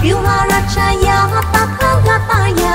Viu Vilharacaya, Tathagataya,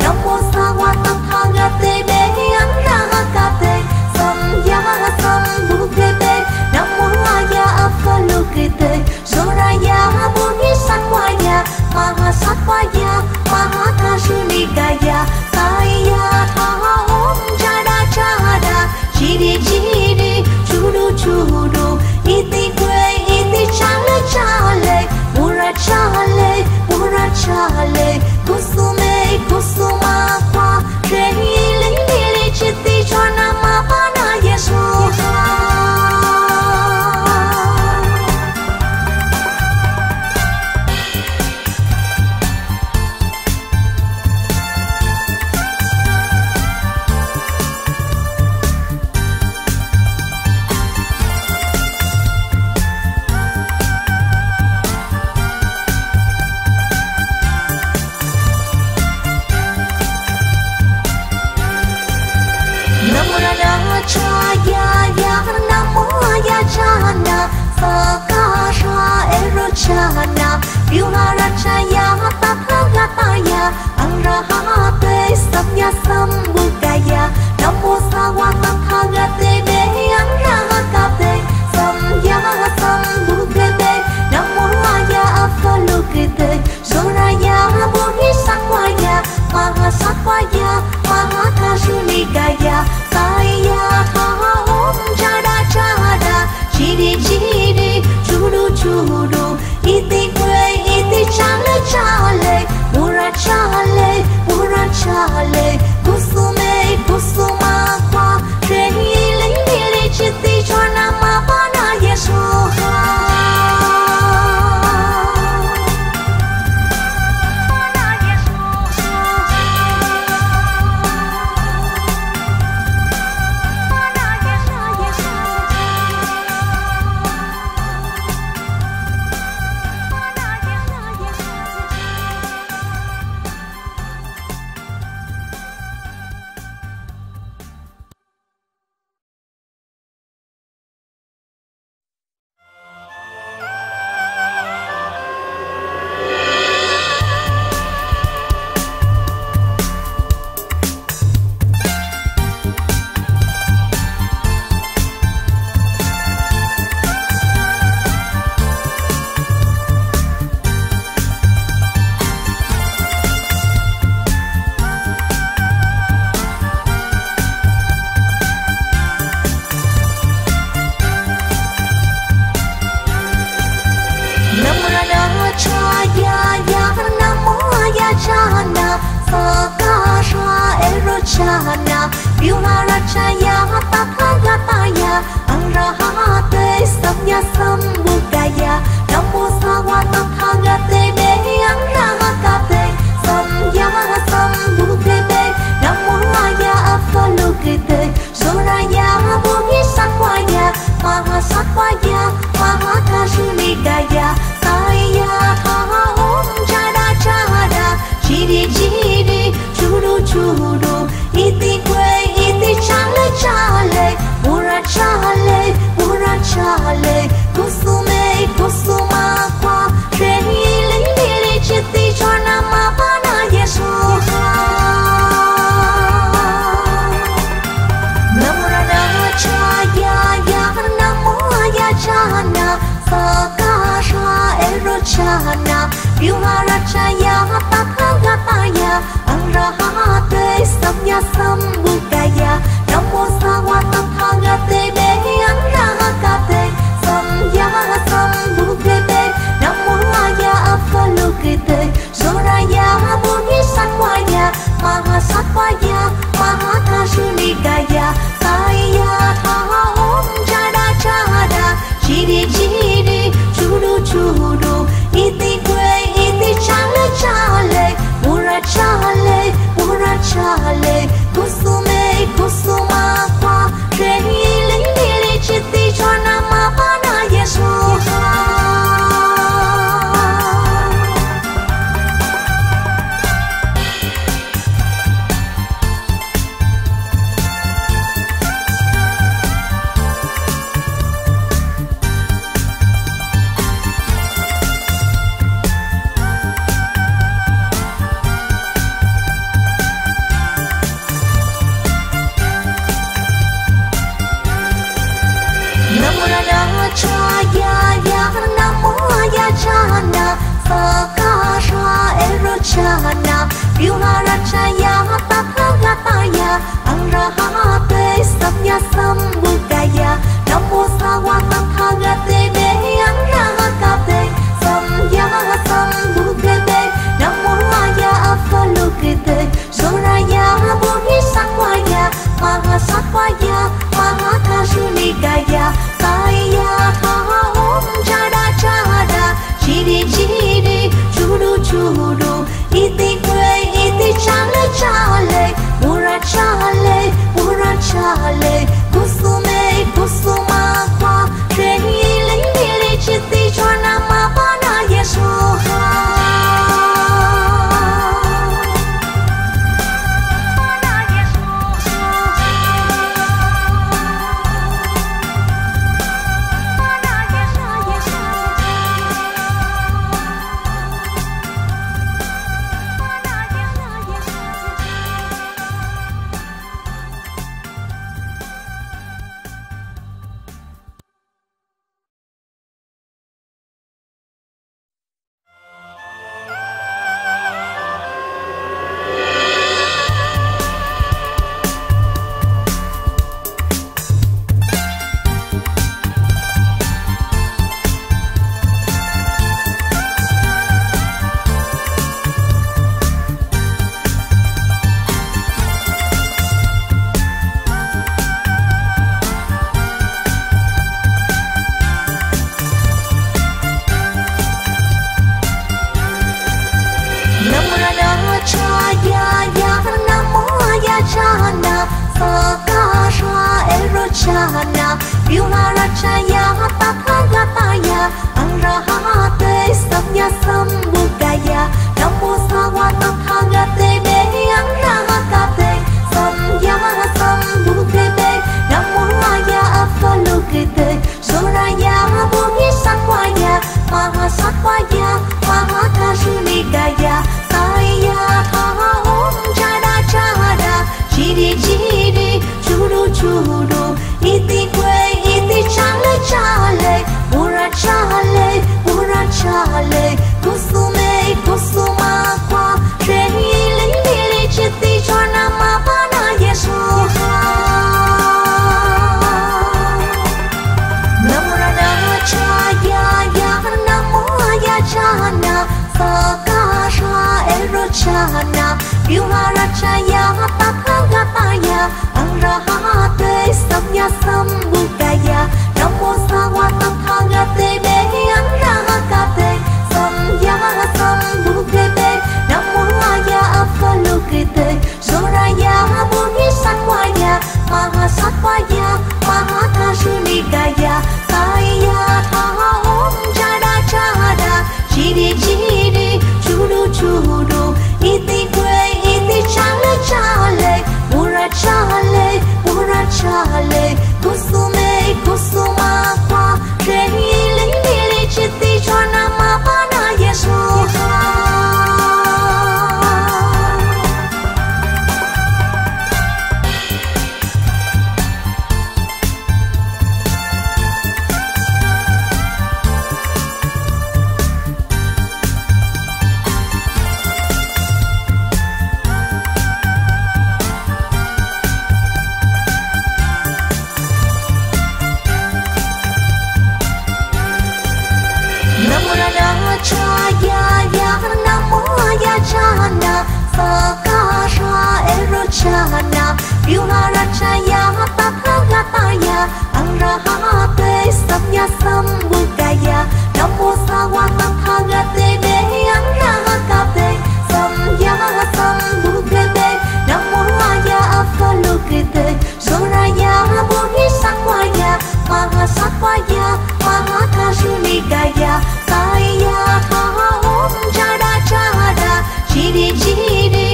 Namo Sawa Tathagate Be, Arahate, Samya Sambuddhate, Namo Aya Avalokite, Joraya Bodhisattvaya, Mahasattvaya, Mahakashunikaya, Saya Taha Om Jada Jada, Chiri Chiri, Churu Churu, Iti Chale chale, mura chale, mura chale, kusume kusuma kwa reile lile chiti chana mapana Yeshua. Chana, Vilharacaya, Tathagataya, Arahate, Samya Sambuddhaya, Namo Sawa Tathagate Be, Arahate, Samya Sambuddhate, Namo Aya Avalokite, Joraya Bodhisattvaya, Mahasattvaya, Mahakashunikaya, Saya Taha Om Jada Jada, Chiri Chiri, Churu Churu. Iti kwe, iti chale chale, mura chale, mura chale, kusume kusuma kwa reile lile chiti chana mapana Yeshua. Chale, mura chale, kusu Rachana, Sakara Rachana, Vyuha Rachaya, Tathagataya, Angrahate Samya Sambhutaya, Namo Sawa Tathagate De Angrahate Samya Sambhutade, Namo Raya Avalokite, Soraya Bodhisattwaya, Mahasattwaya, Mahakashunikaya, Saya Chiri chiri, churu churu, iti kwe, iti chale chale, mura chale, mura chale, kusume kusuma kwa, treni lili chiti chwana mabana yeshoha. Chiti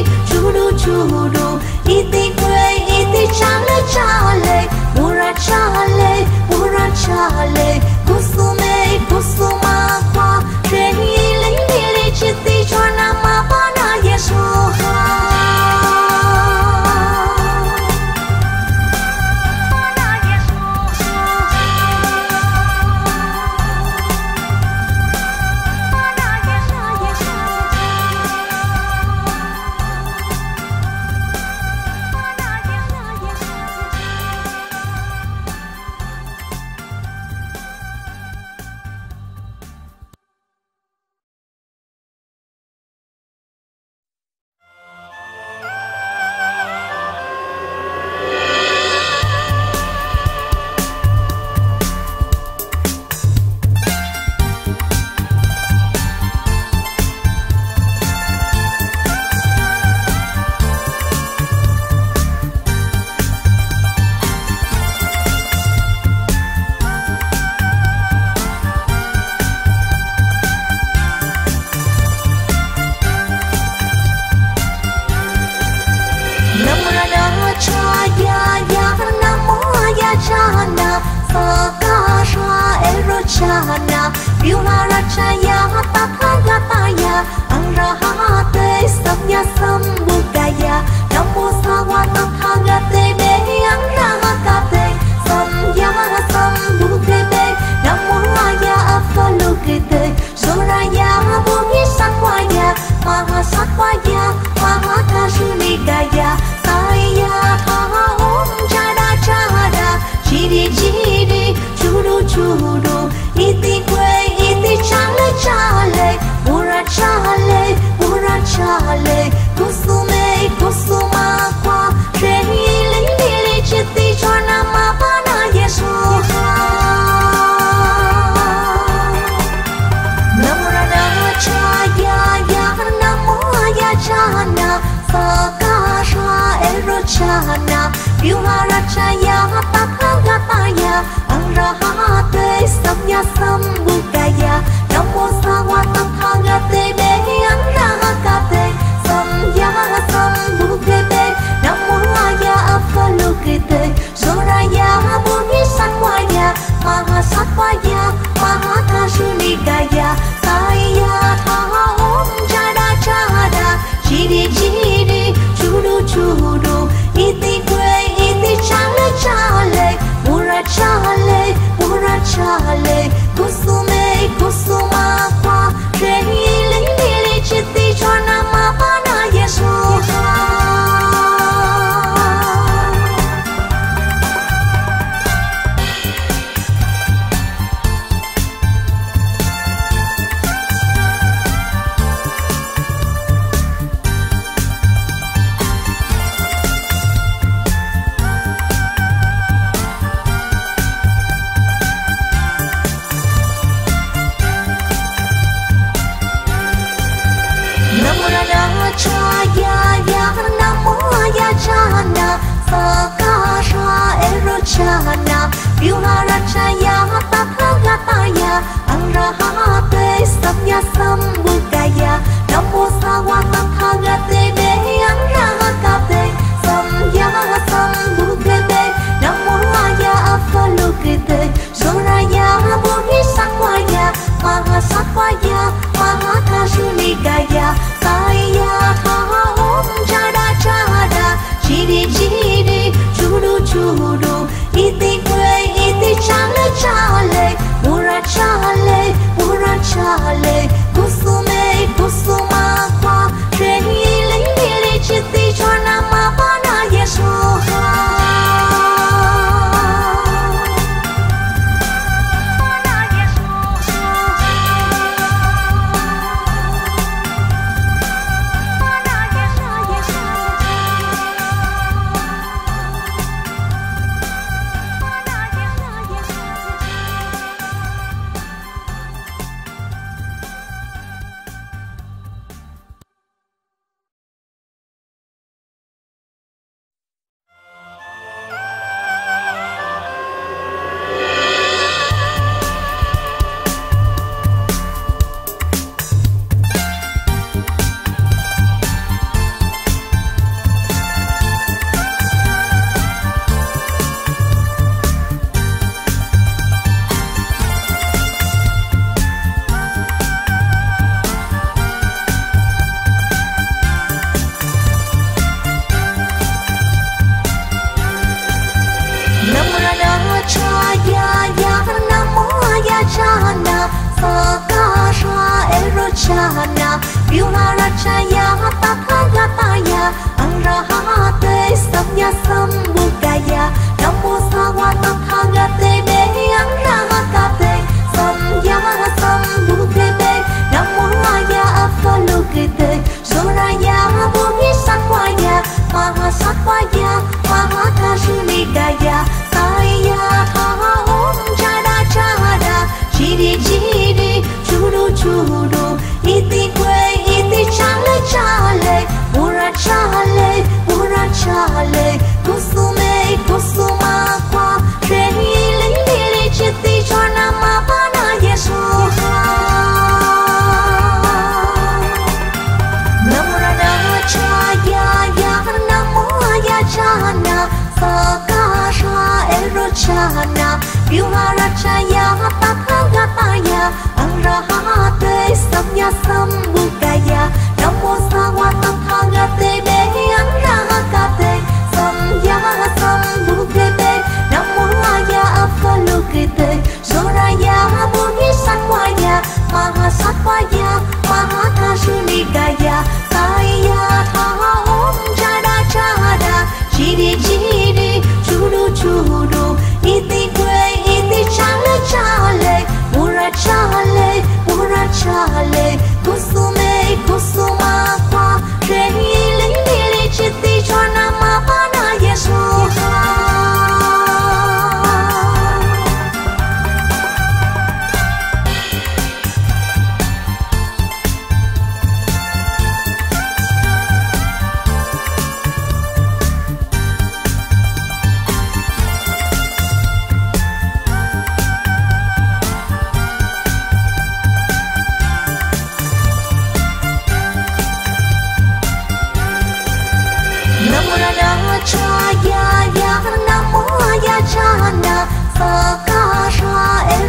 chwana mabana yeshoha. Roceana, Viharacaya, Tathagataya, Arahate, Samya Sambuddhaya, Namo Sawa Tathagate Be, Arahate, Samya Sambuddhate, Namo Aya Avalokite, Soraya Bodhisattvaya, Mahasattvaya, Mahakashunikaya, Saya Taha Om Jada Jada, Chidi Chidi, Chudu Chudu, Iti Kwe, Iti Chale Chale, Mura Chale, Mura Chale, Kusume, Kusuma Kwa, Rehi Lili Chiti Chwana Mapana Yeshua.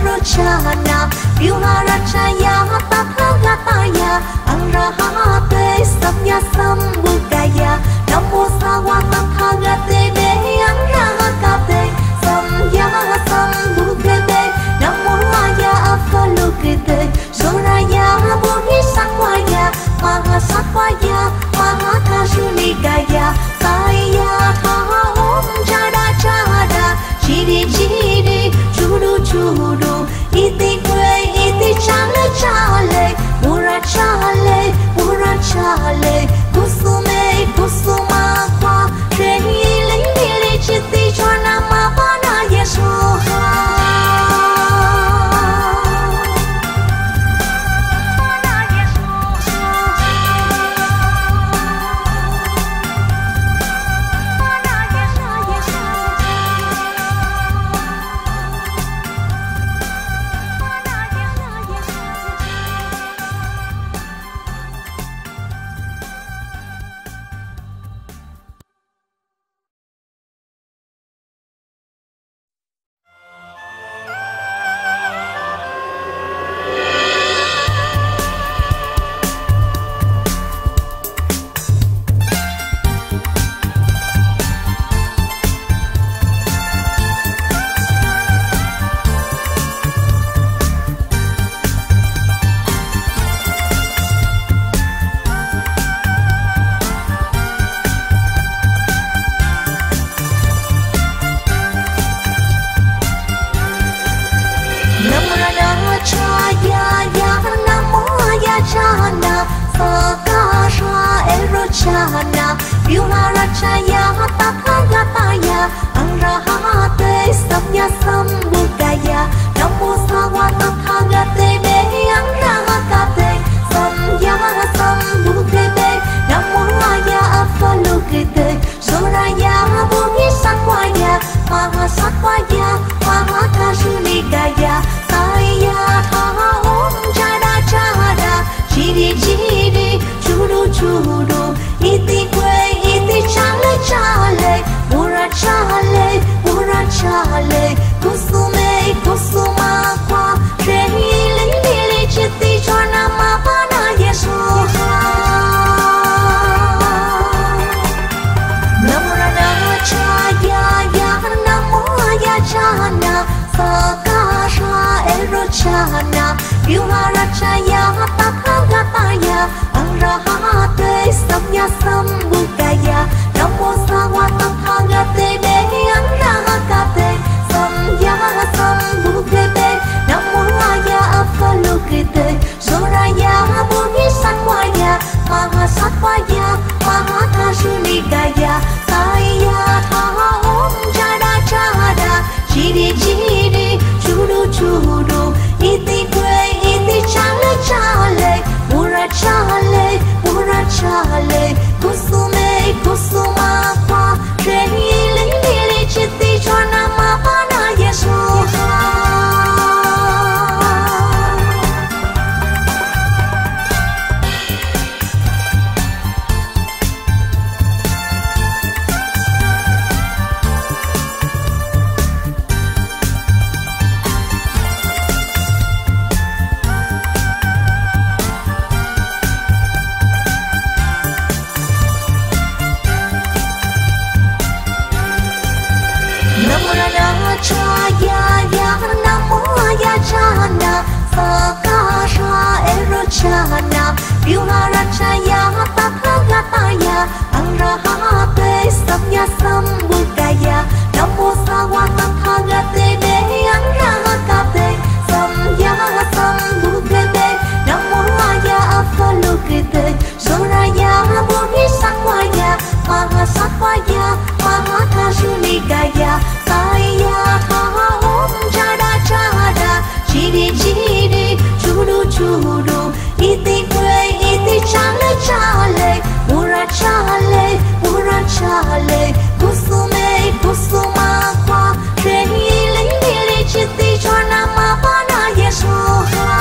Roceana, Viharacaya, Tathagataya, Arahate, Samya Sambuddhaya, Namo Sawa Tathagate Be, Arahate, Samya Sambuddhate, Namo Aya Avalokite, Soraya Bodhisattvaya, Mahasattvaya, Mahakashunikaya, Saya Taha Om Jada Jada, Chidi Chidi, Chudu Chudu, Iti Kwe, Iti Chale Chale, Mura Chale, Mura Chale, Kusume, Kusuma Kwa, Rehi Lili Chiti Chwana Mapana Yeshua. Iti Kwe, Iti Chale Chale, ya namo ya jana sakasha erochana vyuharachaya tathagataya arahate samya sambuddhaya namo sawa tathagate ne arahate samya sambuddhate namo ya avalokite zoraya bodhisattvaya mahasattvaya mahakashunikaya saya om jada jada chiri chiri churu churu iti kwe iti chale chale pura chale pura chale kusume kusuma kwa trehili hili chiti chona mapana yeshoha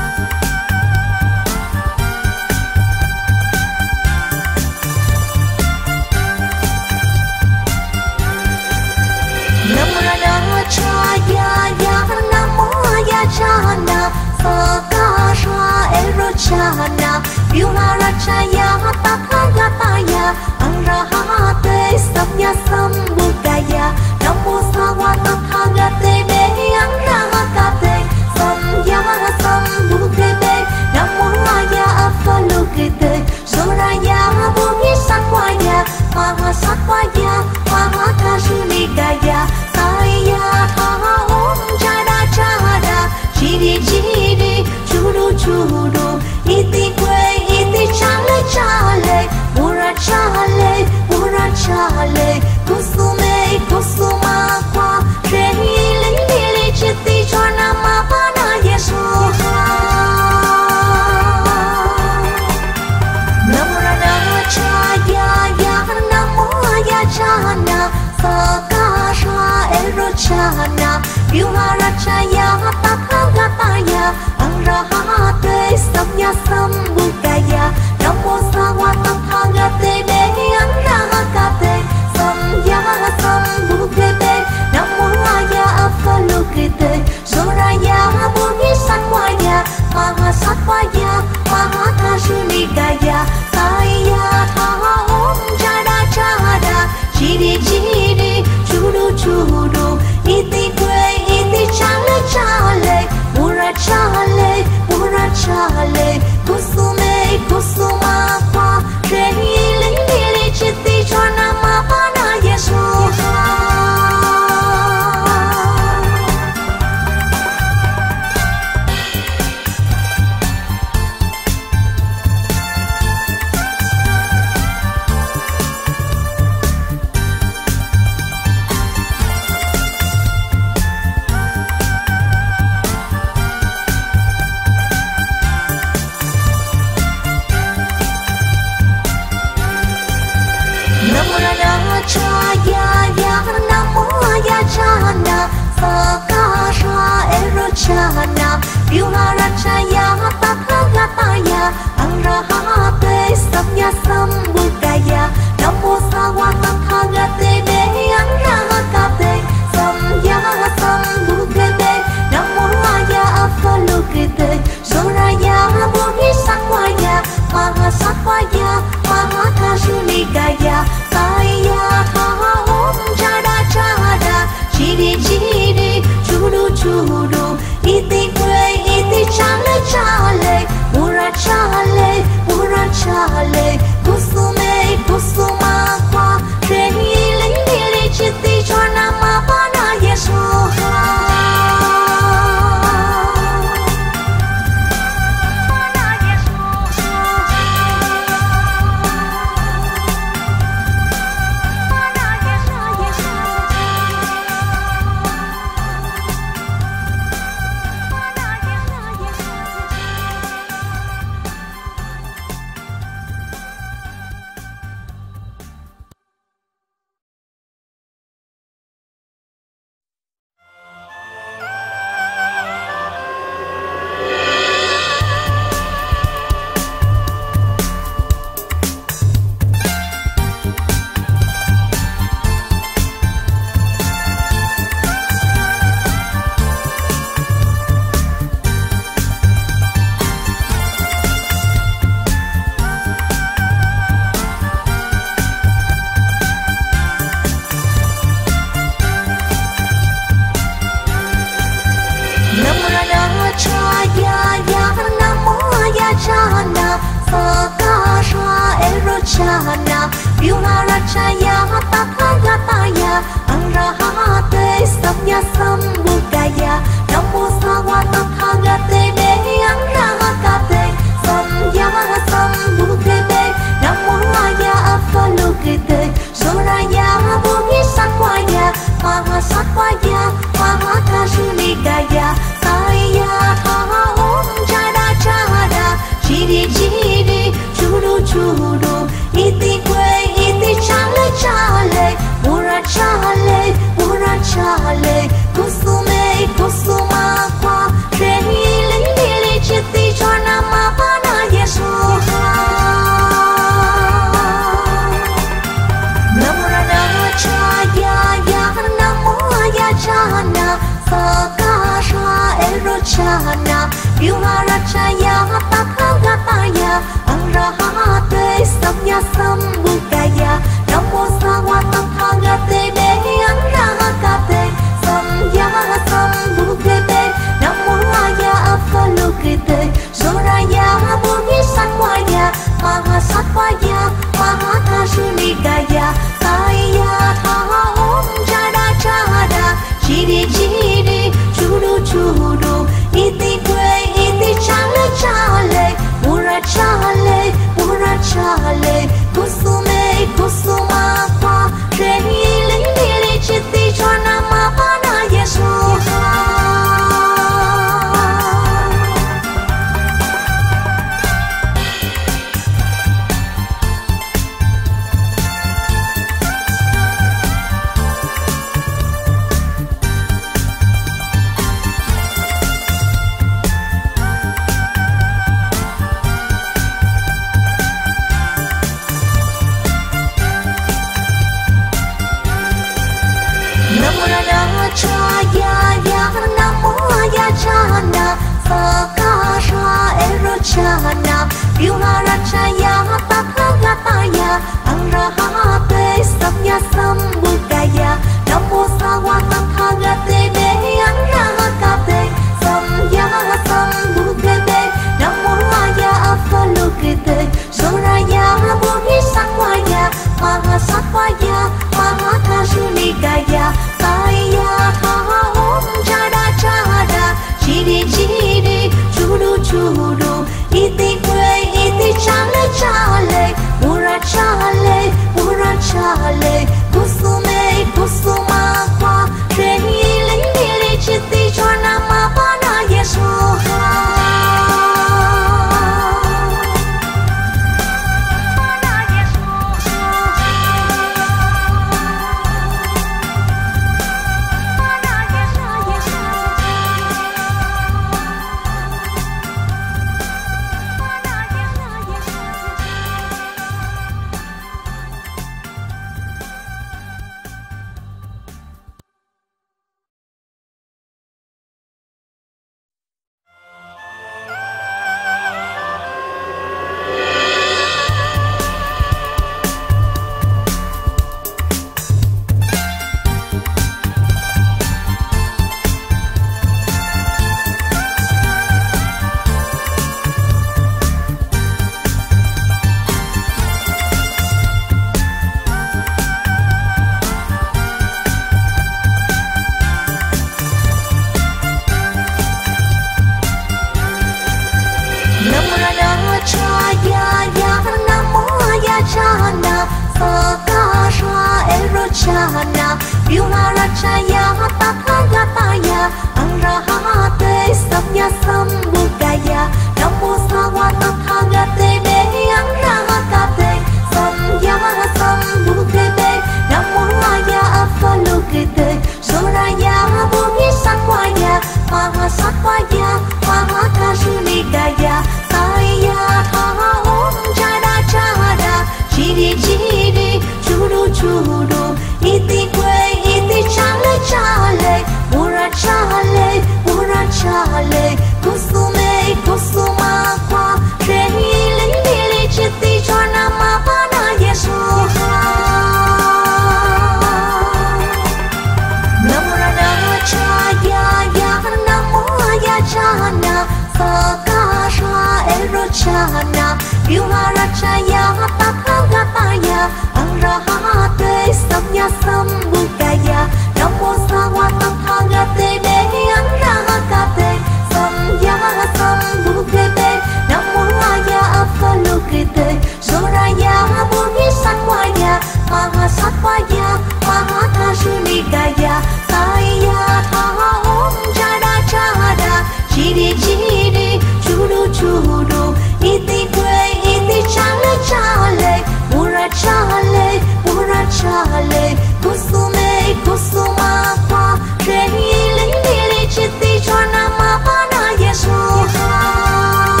Rachana, you are Rachaya, Tathagapaya, Arahate, Samya Sambhutaya, Namo Sama Tathagate, Anrahakate, Samya Sambhutebe, Namuraya Apalukite, Shoraya, Bodhisattvaya, Mahasattvaya, Mahakashunigaya, Saiya, Taha Om Jada Jada, Chidi Chidi, Chudu Chudu, Iti Kwe, Iti Chale Chale, Pura Chale, Pura Chale, Kusume, Kusuma, Pa, Krehi, Lili, Chiti, Chwana, Mapana, Yeshua.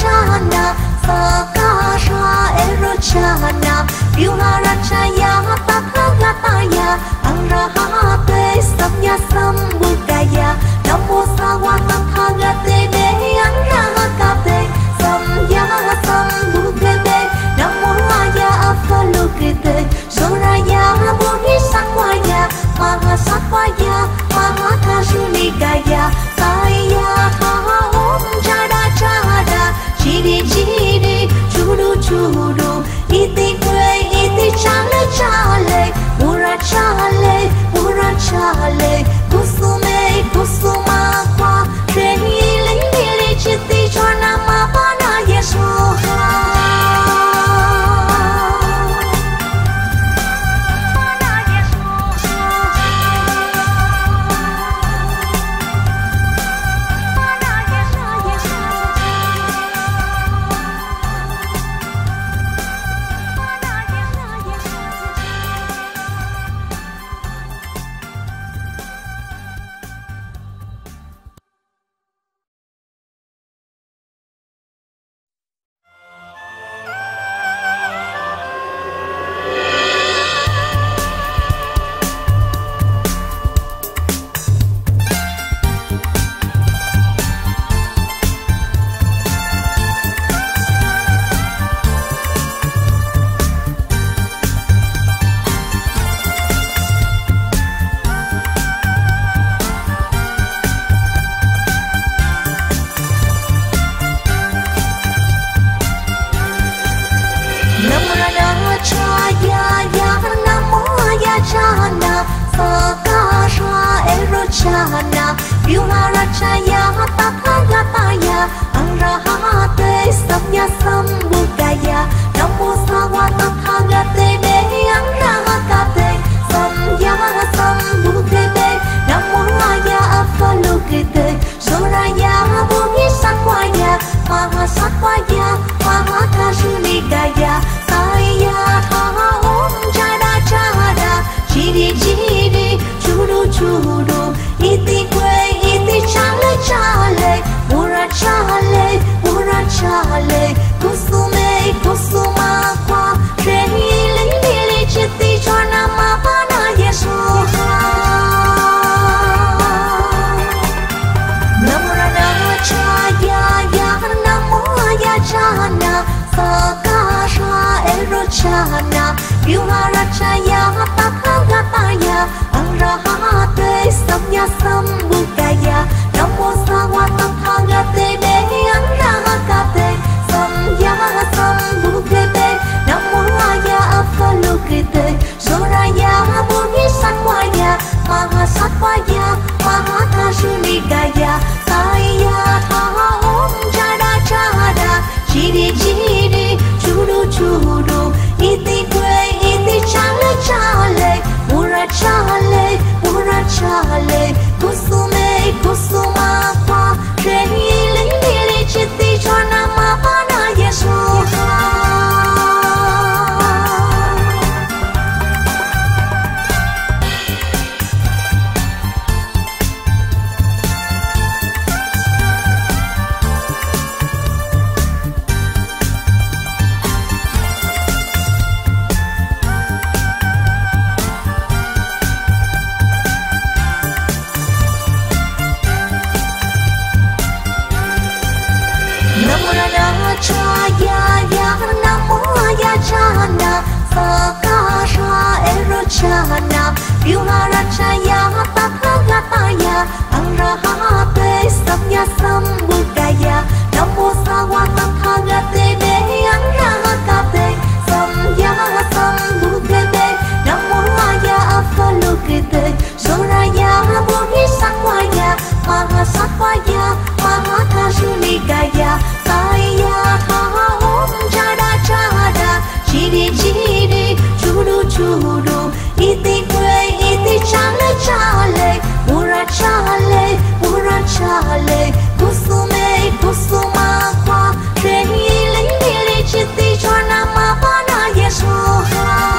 Chana, Vyuharachaya, Tathagataya, Arahate, Samya Sambhutaya, Namo Sama Tathagate, Anrahakate, Samya Sambhutebe, Namuraya Apalukite, Shoraya, Bodhisattvaya, Mahasattvaya, Mahakashunigaya, Saiya, Taha Om Jada Jada, Chidi Chidi, Chudu Chudu, Iti Kwe, Iti Chale Chale, Pura Chale, Pura Chale, Kusume, Kusuma, Kwa, Krehi, Lili, Chiti, Chwana, Mapana, Yeshua. Sakasha Erochana, Yuharachaya, Tathagataya, Arahate, Samya Sambhutaya, Namo Sawa Tathagate, Arahate, Samya Sambhutade, Namoraya Afalukite, Suraya, Bodhisattvaya, Mahasattvaya, Mahakashunikaya, Saya, Chiri chiri, churu churu, iti kwe, iti chale chale, pura chale, pura chale, kusume, kusuma kwa, trehile, hile, chiti chona mapana yeshoha.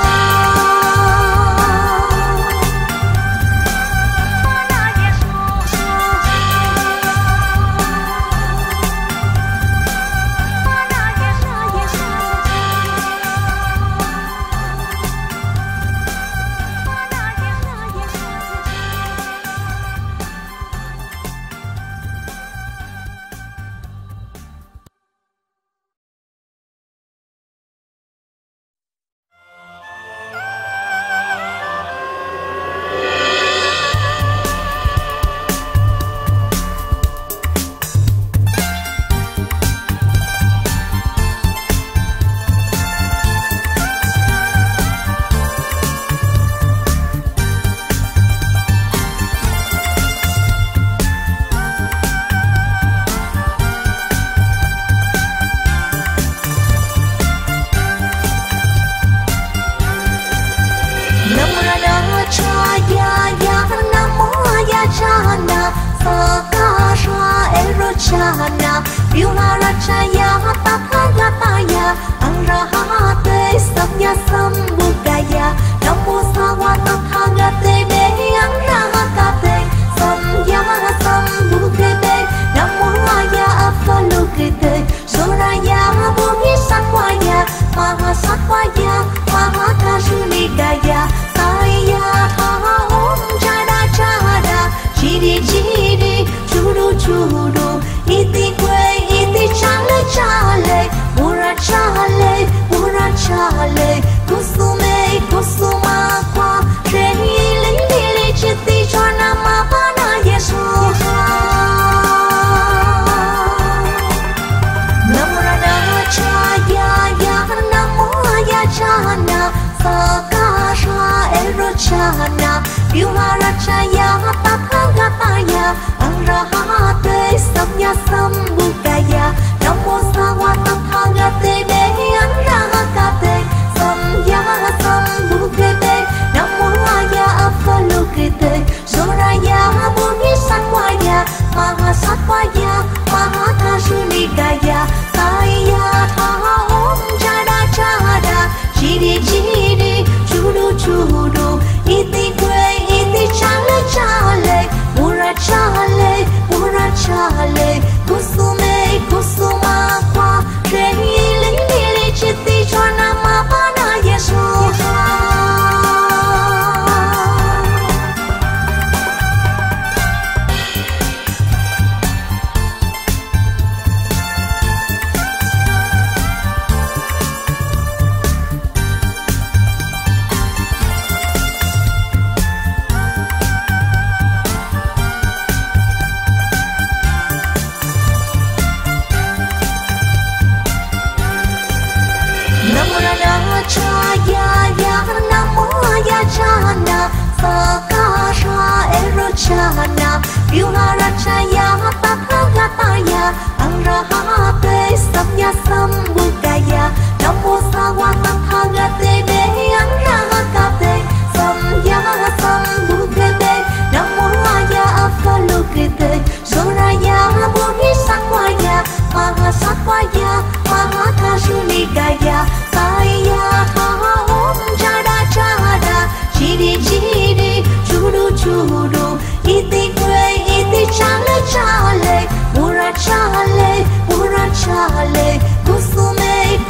Chale, pura chale, kusume,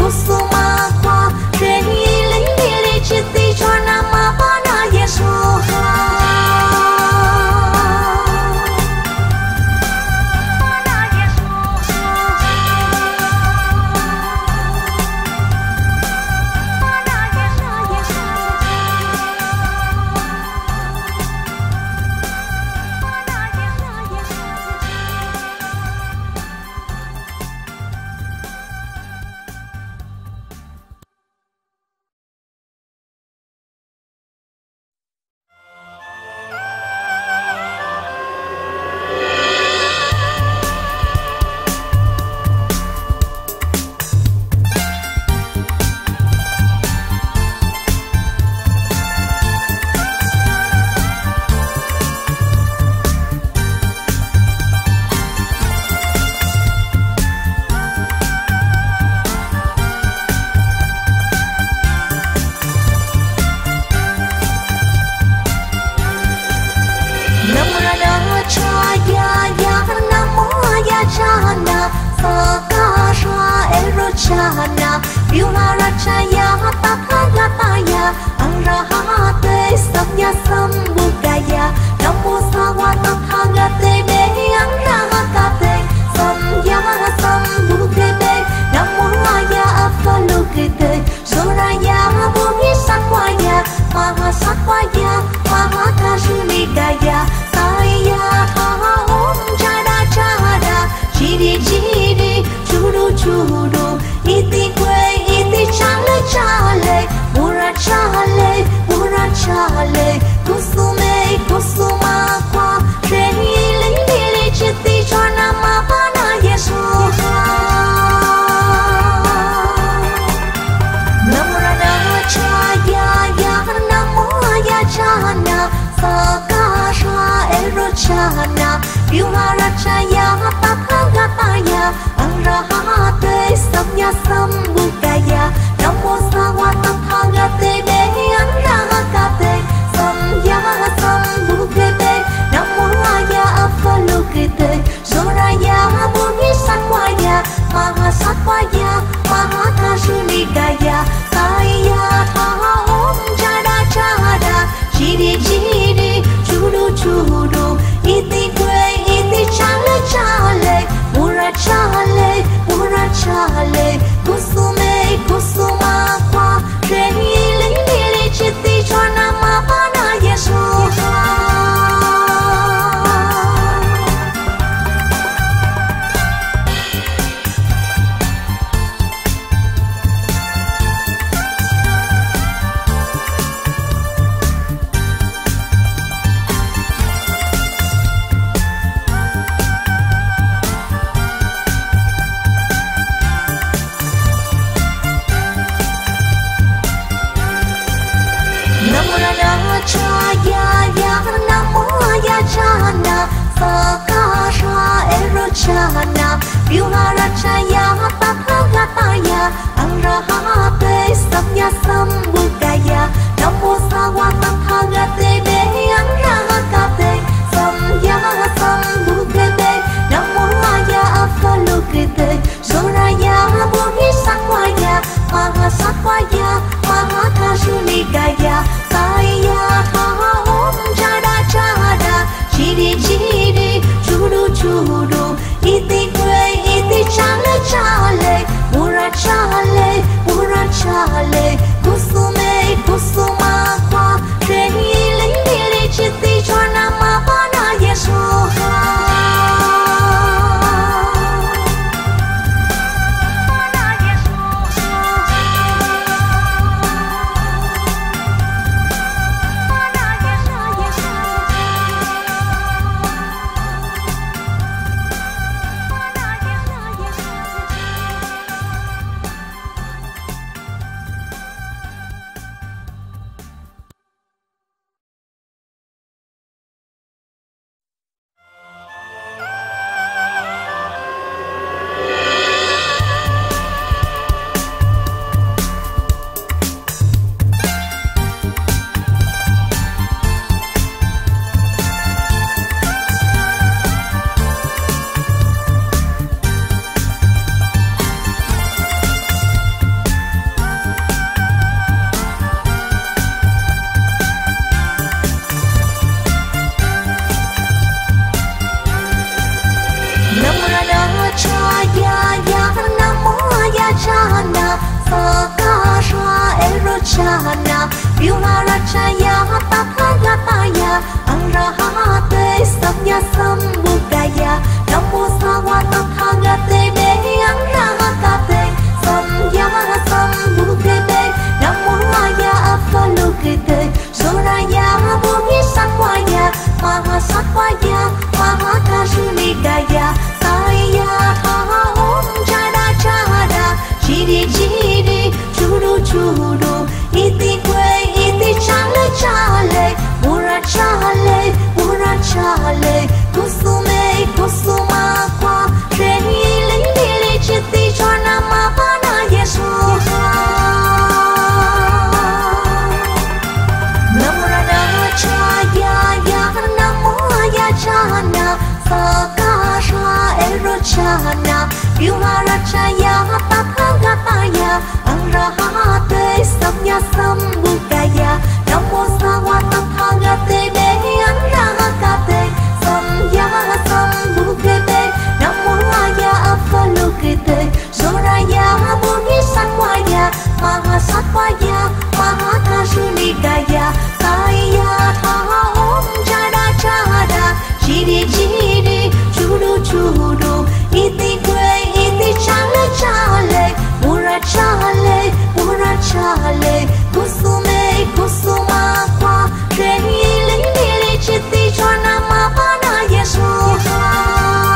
Kyuharacaya Tathagataya Arahate Samya Sambuddhaya Namo Sawa Tathagate Be Anrahakate Samya Sambuddhate Namo Raya Avalokite Soraya Bodhisattvaya Mahasattvaya Mahakashunigaya Saya Taha Om Jada Jada Chiri Chiri Churu Churu Iti Kwe Iti Chale Chale Mura Chale Mura Chale Kusume Kusuma Kwa Kreni Lili Chiti Chwana Mabana Yeshua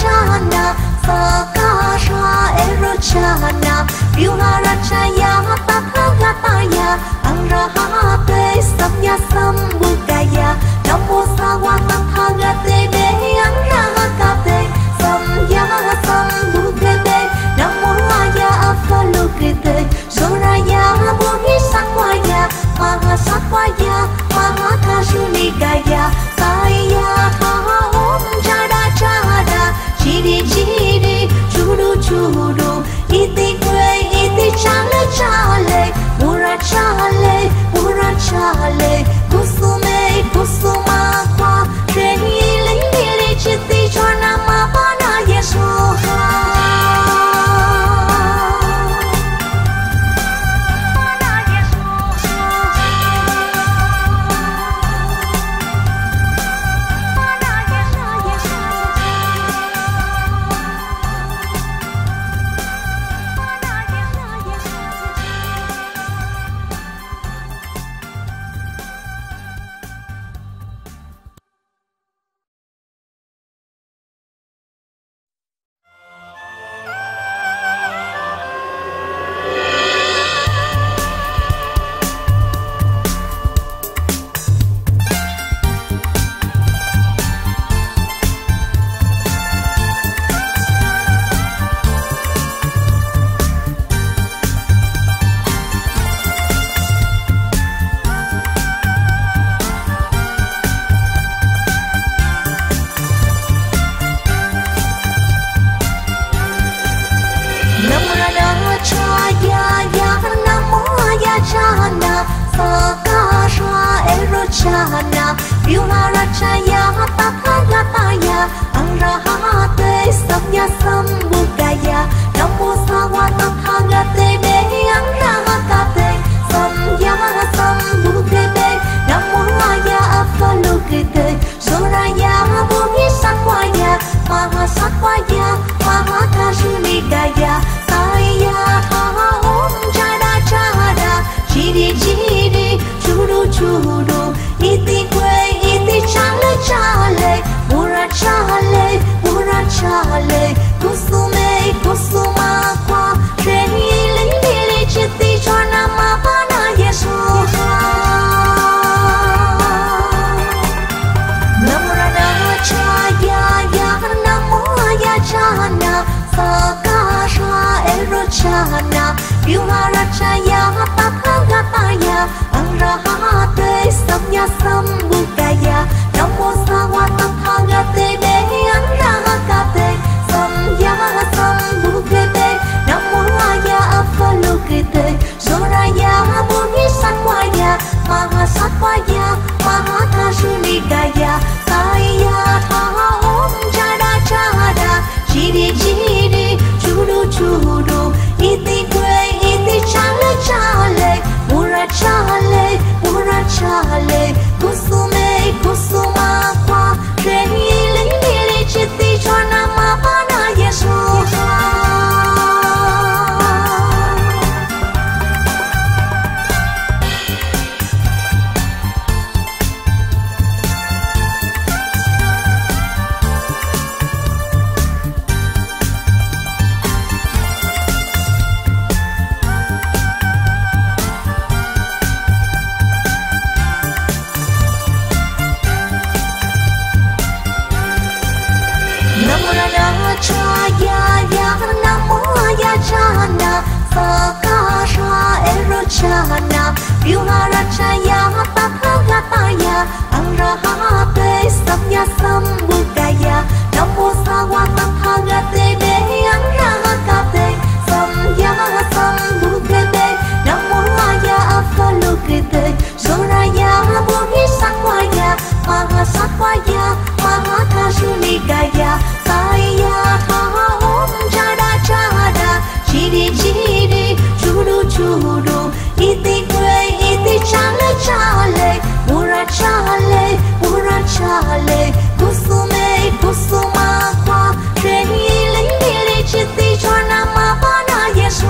Chana, Kyuharacaya Tathagataya, Arahate Samya Sambuddhaya, Namo Sawa Tathagate Be Anrahakate, Samya Sambuddhate, Namo Raya Avalokite, Soraya Bodhisattvaya, Mahasattvaya, Mahakashunigaya, Saya Taha Om Jada Jada, Chiri Chiri Churu Churu Iti kwe, iti chale chale, mura chale, mura chale, kusume, kusuma kwa, kreni lili chiti chwana mabana Yeshua. Kyuharacaya Tathagataya, Arahate Samya Sambuddhaya, Namo Sawa Tathagate Be Anrahakate, Samya Sambuddhate, Namo Raya Avalokite, Soraya Bodhisattvaya, Mahasattvaya, Mahakashunigaya, Saya Taha Om Jada Jada, Chiri Chiri Churu Churu Iti kwe, iti chale chale, mura chale, mura chale, kusume, kusuma kwa, kreni lili chiti chwana mabana Yeshua. Namoracaya, namoyachana, sakasha erochana, Kyuharacaya Tathagataya, Arahate Samya Sambuddhaya, Namo Sawa Tathagate Be Anrahakate, Samya Sambuddhate, Namo Raya Avalokite, Soraya Bodhisattvaya, Mahasattvaya, Mahakashunigaya, Saya Taha Om Jada Jada, Chiri Chiri Churu Churu, Iti kwe, iti chale chale, mura chale, mura chale, kusume, kusuma kwa, kreni lili chiti chwana mabana Yeshua. Shana, Vyuharachaya, Tathagataya, Arahate, Samya Sambuddhaya, Namo Sawa Tathagate De, Arahate, Samya Sambuddhate, Namo Aya Avalokite, Shoraya Bodhisattvaya, Mahasattvaya, Mahakashunikaya, Saya Taha Om Jada Jada, Chidi Chidi, Churu Churu. Iti chale chale, pura chale, pura chale. Kusume kusuma kwa, treni lili chiti chona mapana Yeshua.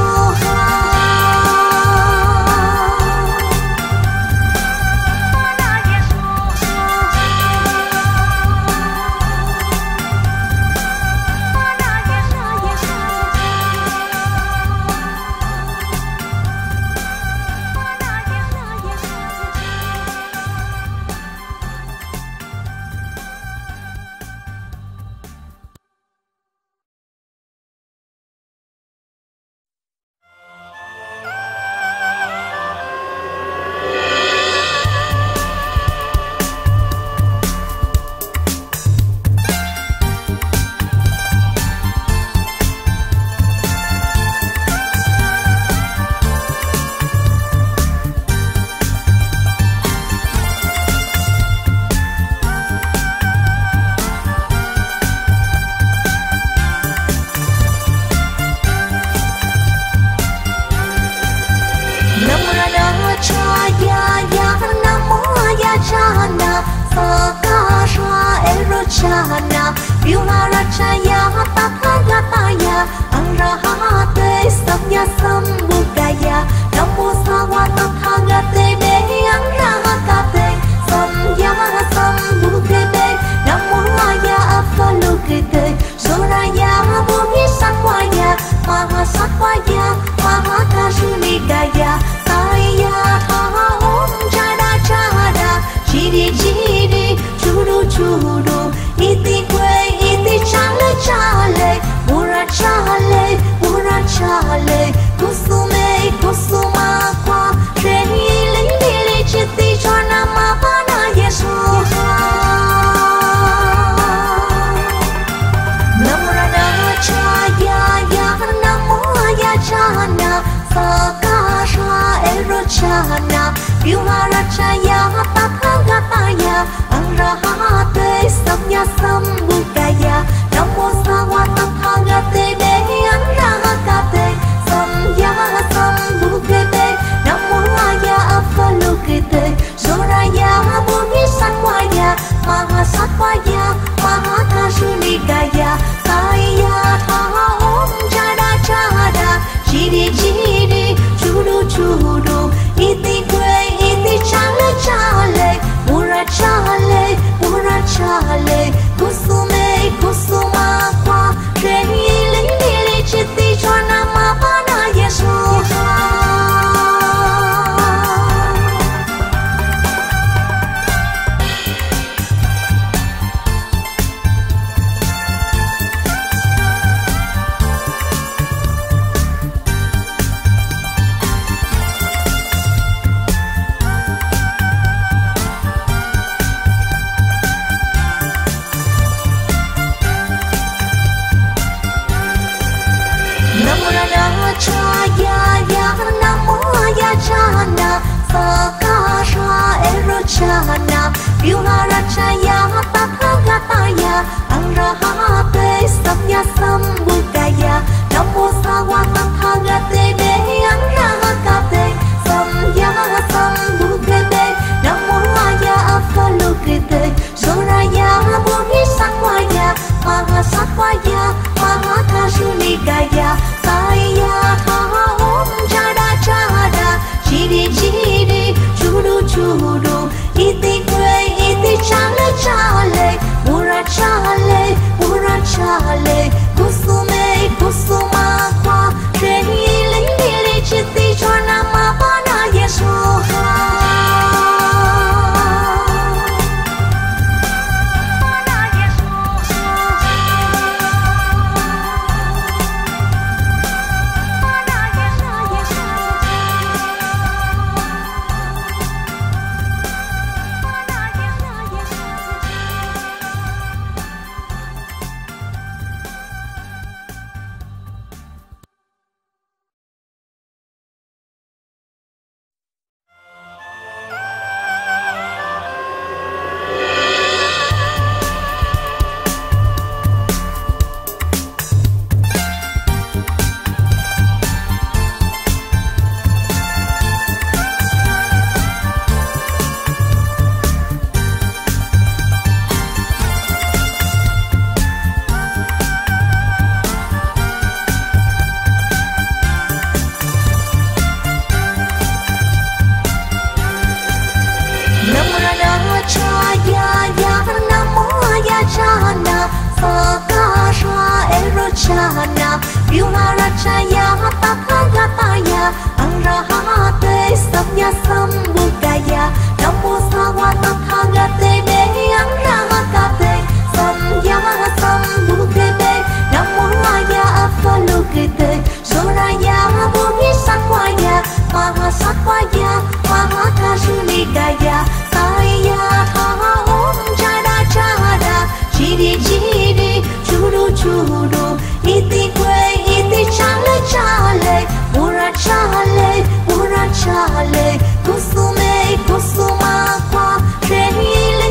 Roshana, Sakaashwari Roshana, Vyuharachaya Tathagataya, Angrahate Samya Sambhutaya, Namo Sava Tathagate Be Angrahate Samya Sambhutebe, Namo Vaya Avalokite, Shoraya Bodhisattvaya, Mahasattvaya, Mahakashunikaya, Saya Tha Om Chara Chara, Chiri Chiri, Churu Churu, Iti Kwe Iti Chale Chale, Mura Chale, Mura Chale, Kusume Kusuma Kwa, Shri Lili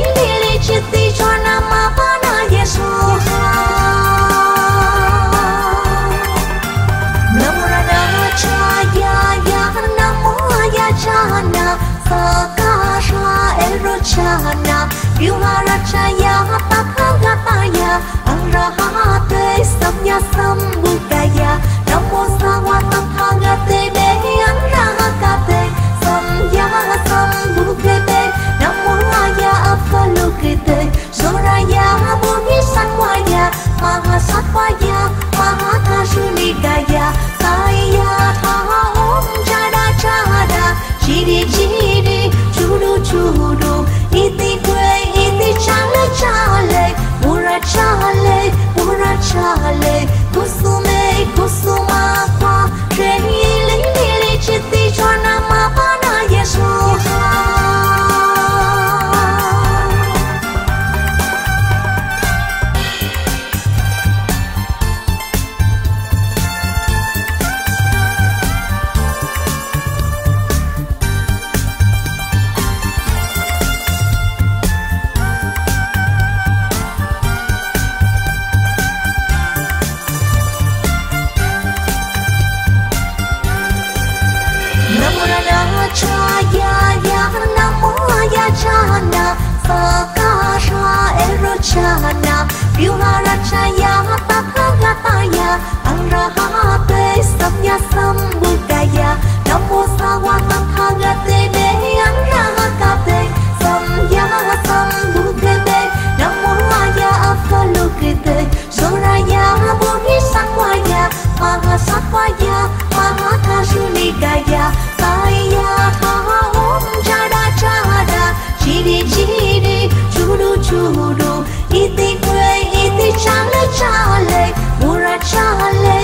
Chiti Chona Mapana Yeshoha. Sakaashwari Roshana, Vyuharachaya Tathagataya, Angrahate Samya Sambhutaya, Namo Sava Tathagate Be Angrahate Samya Sambhutebe, Namo Vaya Avalokite, Shoraya Bodhisattvaya, Mahasattvaya, Mahakashunikaya, Saya Tha Om Chara Chara, Chiri Chiri, Churu Churu, Iti Kwe Iti Chale Chale, Mura Chale, Mura Chale, Kusume Kusuma Kwa, Shri Lili Chiti Chona Mapana Yeshoha. Sakaashwari Roshana, Vyuharachaya Tathagataya, Angrahate Samya Sambhutaya, Namo Sava Tathagate Be Angrahate Samya Sambhutebe, Namo Vaya Avalokite, Shoraya Bodhisattvaya, Mahasattvaya, Mahakashunikaya, Saya Tha Om Chara Chara, Chiri Chiri, Churu Churu, Iti Kwe Iti Chale Chale, Mura Chale,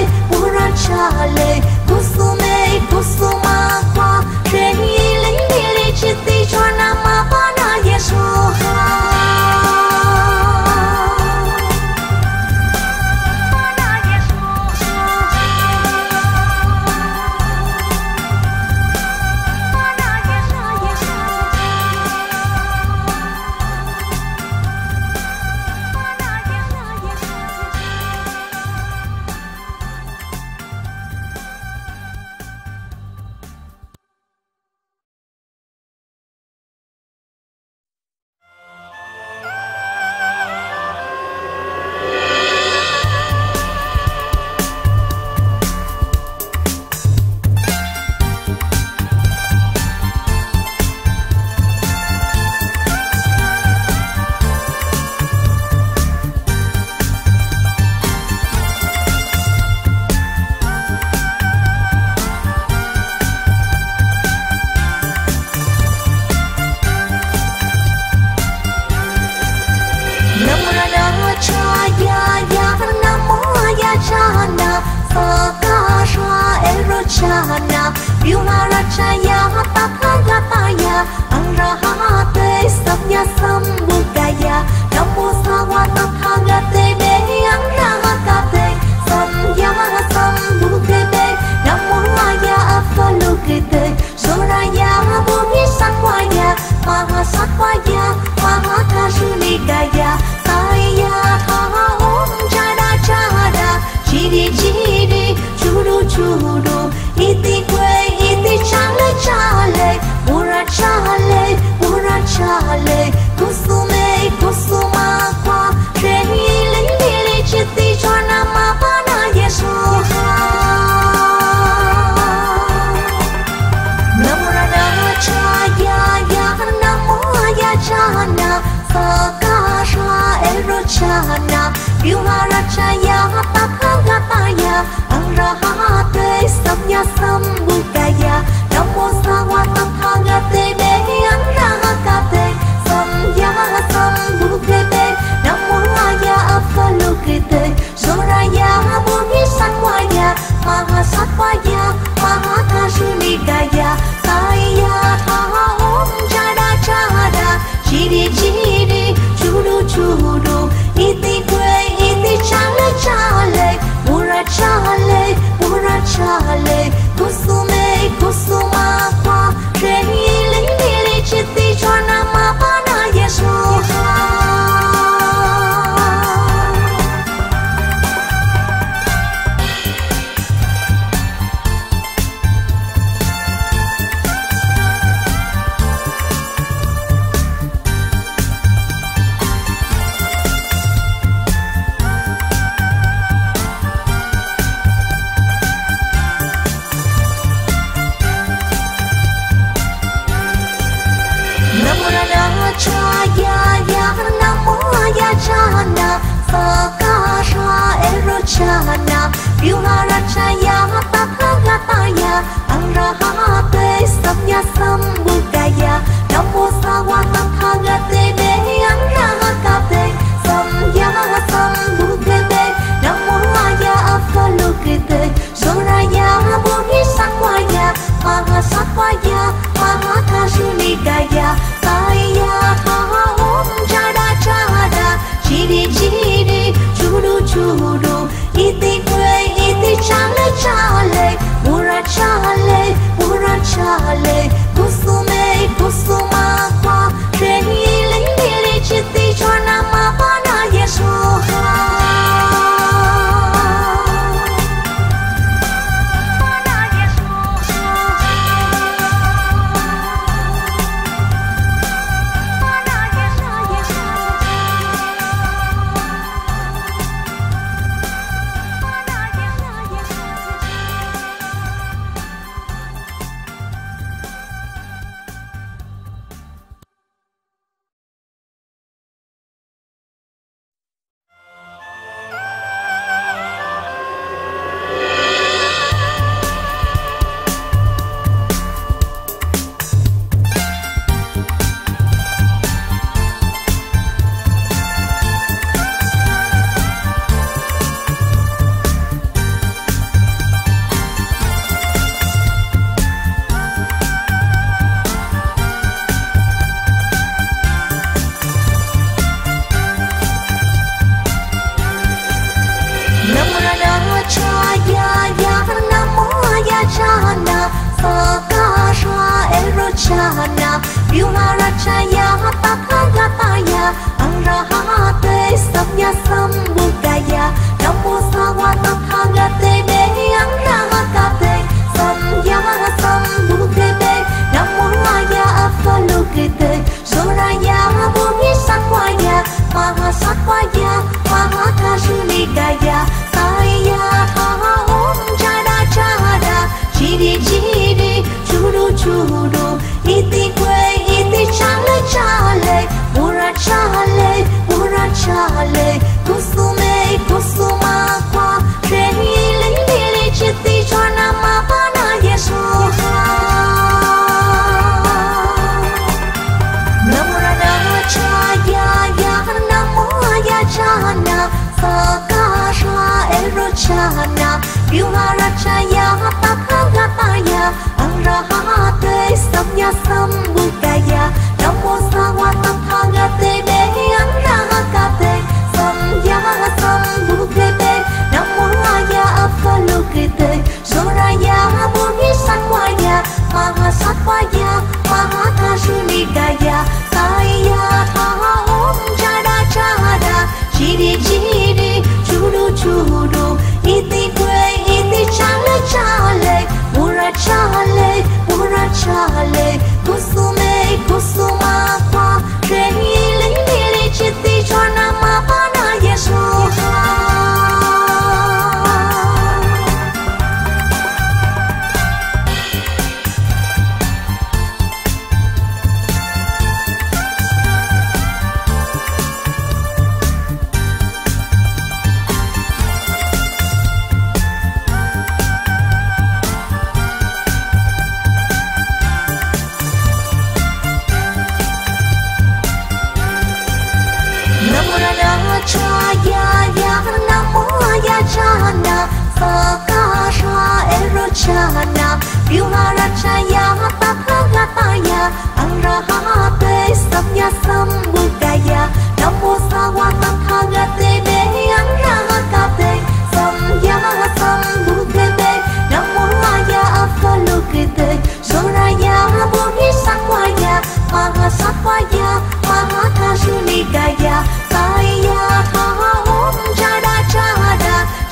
Mura Chale, Kusume Kusuma Kwa, Shri Lili Chiti Chona Mapana Yeshoha. Sakaashwari Rachana, Vyuharachaya, Tathagataya, Arahate, Samya Sambuddhaya, Namo Sawa Tathagate Be, Arahate, Samya Sambuddhate, Namo Raya Avalokite, Soraya Bodhisattvaya, Mahasattvaya, Mahakashunigaya, Saya Taha Om Jada Jada, Chiri Chiri, Churu Churu, Iti Kwe, Iti Chale Chale, Mura Chale, Mura Chale, Kusume, Kusuma Kwa, Kremi Lili Chiti Chwana Mapana Yeshua. Chana, Vyuharachaya, Tathagataya, Arahate, Samya Sambuddhaya, Namo Sawa Tathagate Be, Arahate, Samya Sambuddhate, Namo Raya Avalokite, Soraya Bodhisattvaya, Mahasattvaya, Mahakashunigaya, Saya Taha Om Jada Jada, Chiri Chiri, Churu Churu. Iti kwe, iti chale chale, mura chale, mura chale, kusume, kusuma kwa, kremi lili chiti chwana mapana Yeshua. Rachana, Sakasha Erochana, Vyuharachaya Tathagataya, Arahate Samya Sambuddhaya, Namo Sawa Tathagate Me Arahatate Samya Sambuddhate, Namo Maya Avalokite, Soraya Bodhisattvaya, Mahasattvaya, Mahakashunikaya, Saya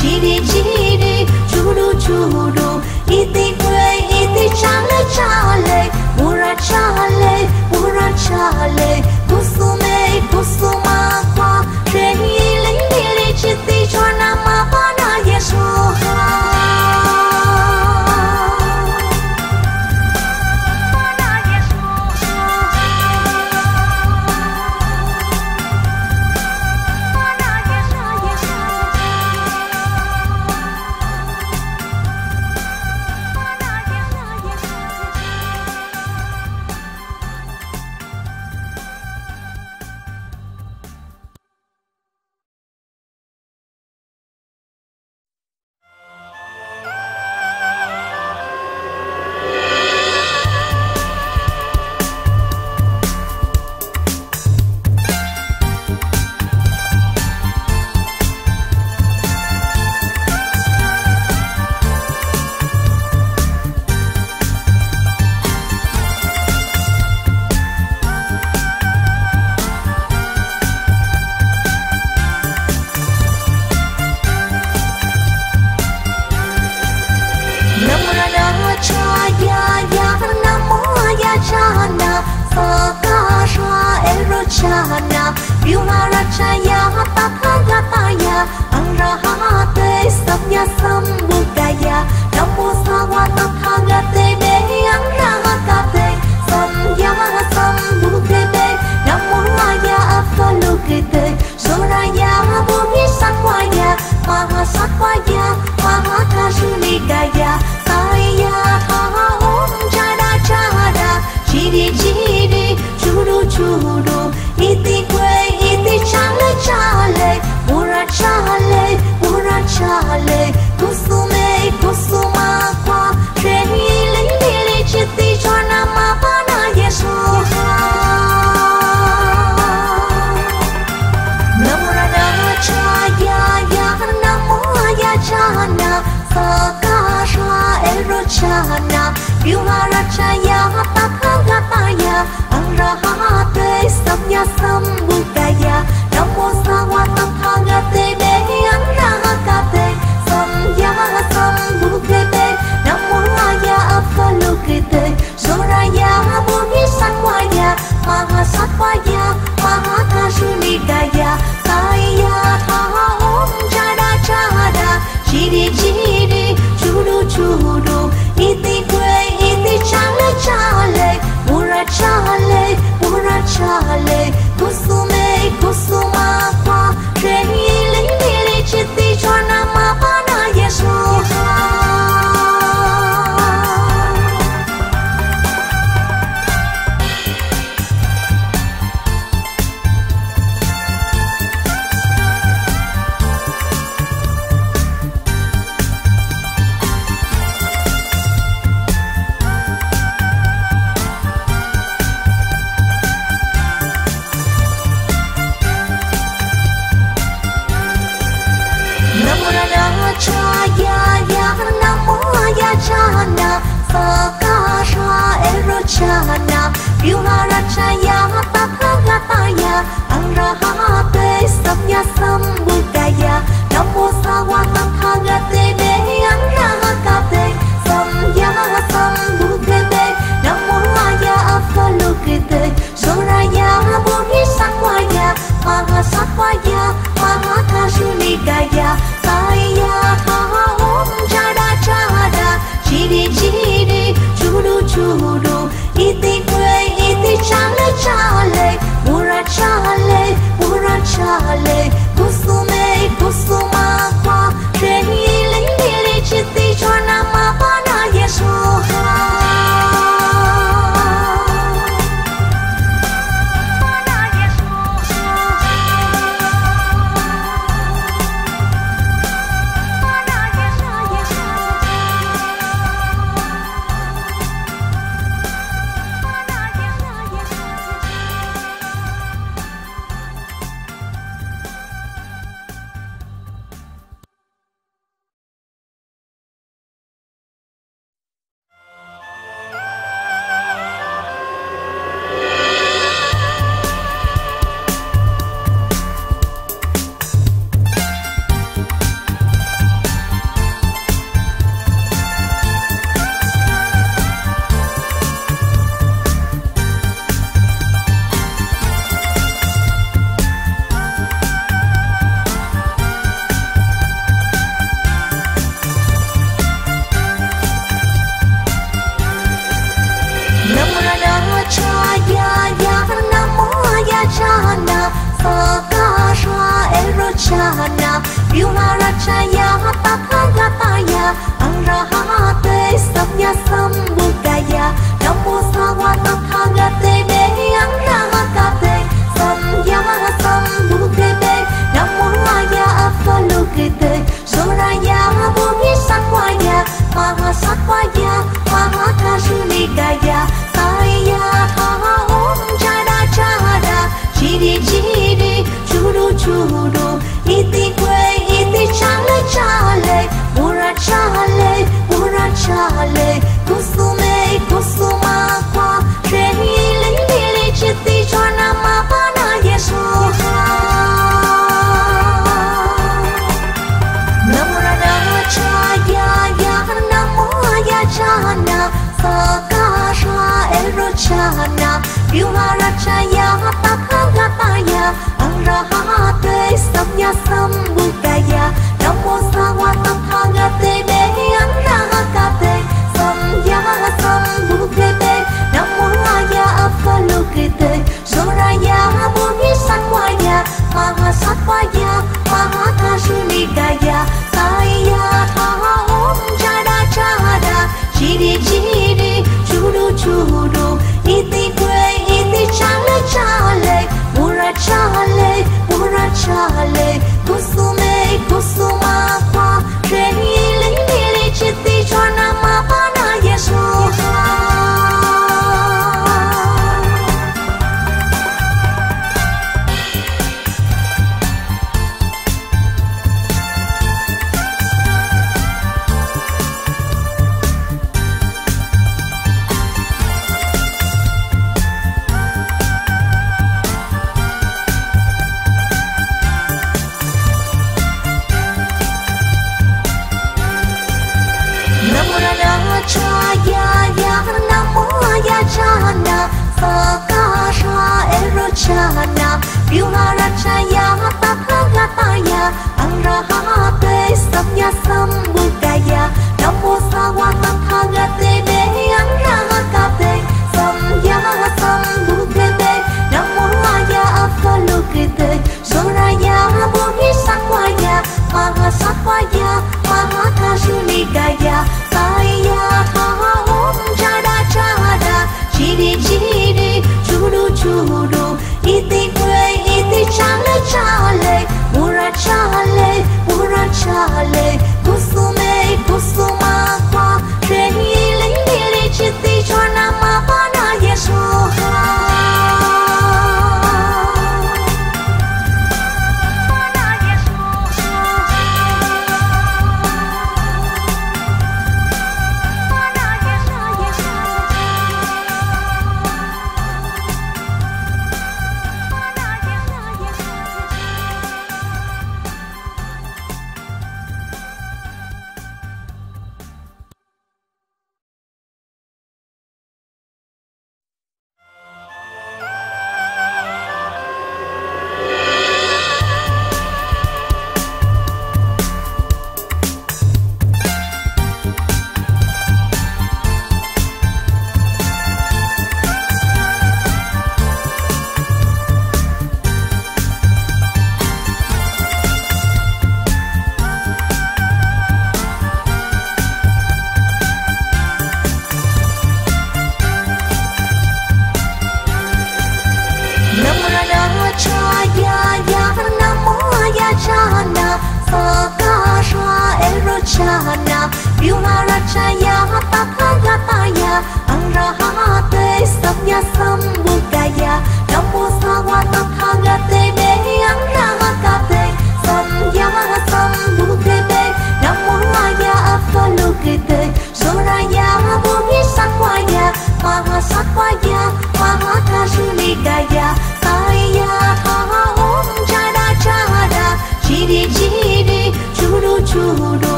Chiri chiri, churu churu, iti kwe, iti chale chale, mura chale, mura chale, kusume kusuma kwa, chiri lili chiti chwana mapana Yeshua. Kusuma kwa, chiri lili chiti chwana mapana Yeshua. Chale, pura chale, kusume.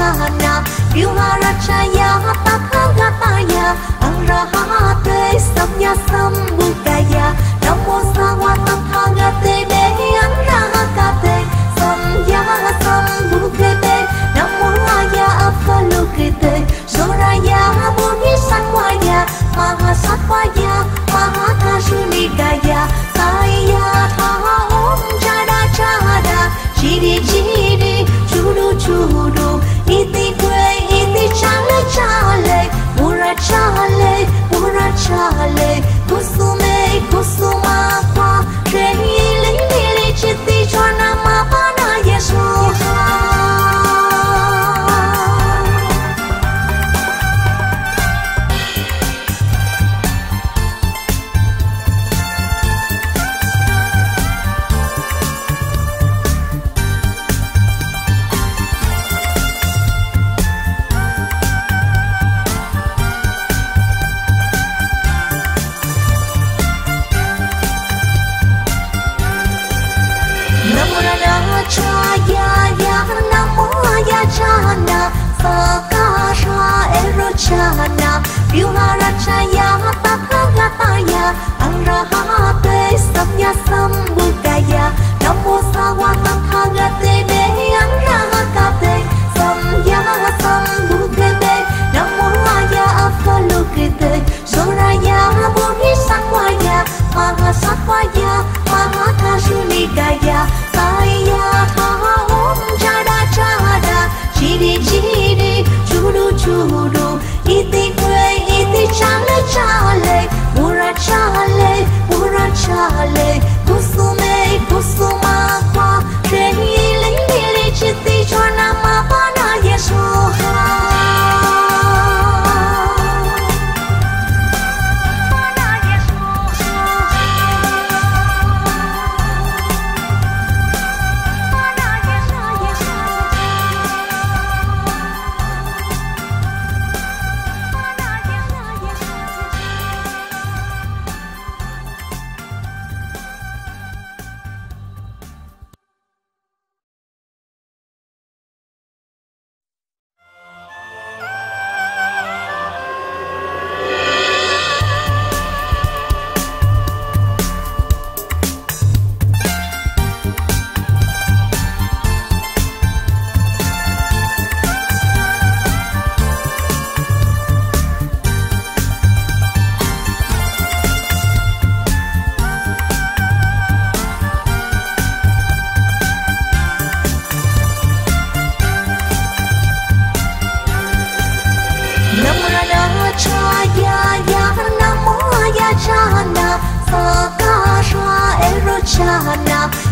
Rașana, Viuma Rașaya, Tathagataya, Arahate, Samya Sambhutaya, Namo Sama Tathagate De Arahate, Samya Sambhutaya, Namo Aya Avalokite, Soraya Bodhisattvaya, Mahasattvaya, Mahakashunikaya, Saya Taha Om Jada Jada, Chiri Chiri, Churu Churu, Iti Kwe, Iti Chale Chale, Mura Chale, Mura Chale, Kusume Kusuma Kwa, Kreli Lili Chiti Chwana Mapana Yeshoha.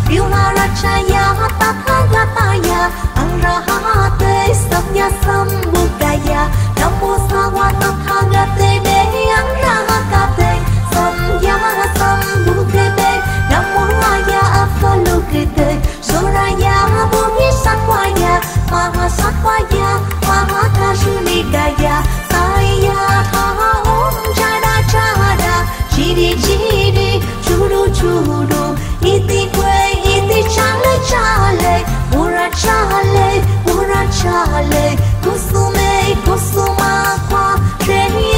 Viuharachaya, Tathagataya, Arahate, Samya Sambhutaya, Namo Sama Tathagate De Arahate, Samya Sambhutaya, Namo Aya Avalokite, Soraya Bodhisattvaya, Mahasattvaya, Mahakashunikaya, Saya Taha Om Jada Jada, Chiri Chiri, Churu Churu, Iti Kwe, Iti Chale Chale, Mura Chale, Mura Chale, Kusume Kusuma Kwa, Kreli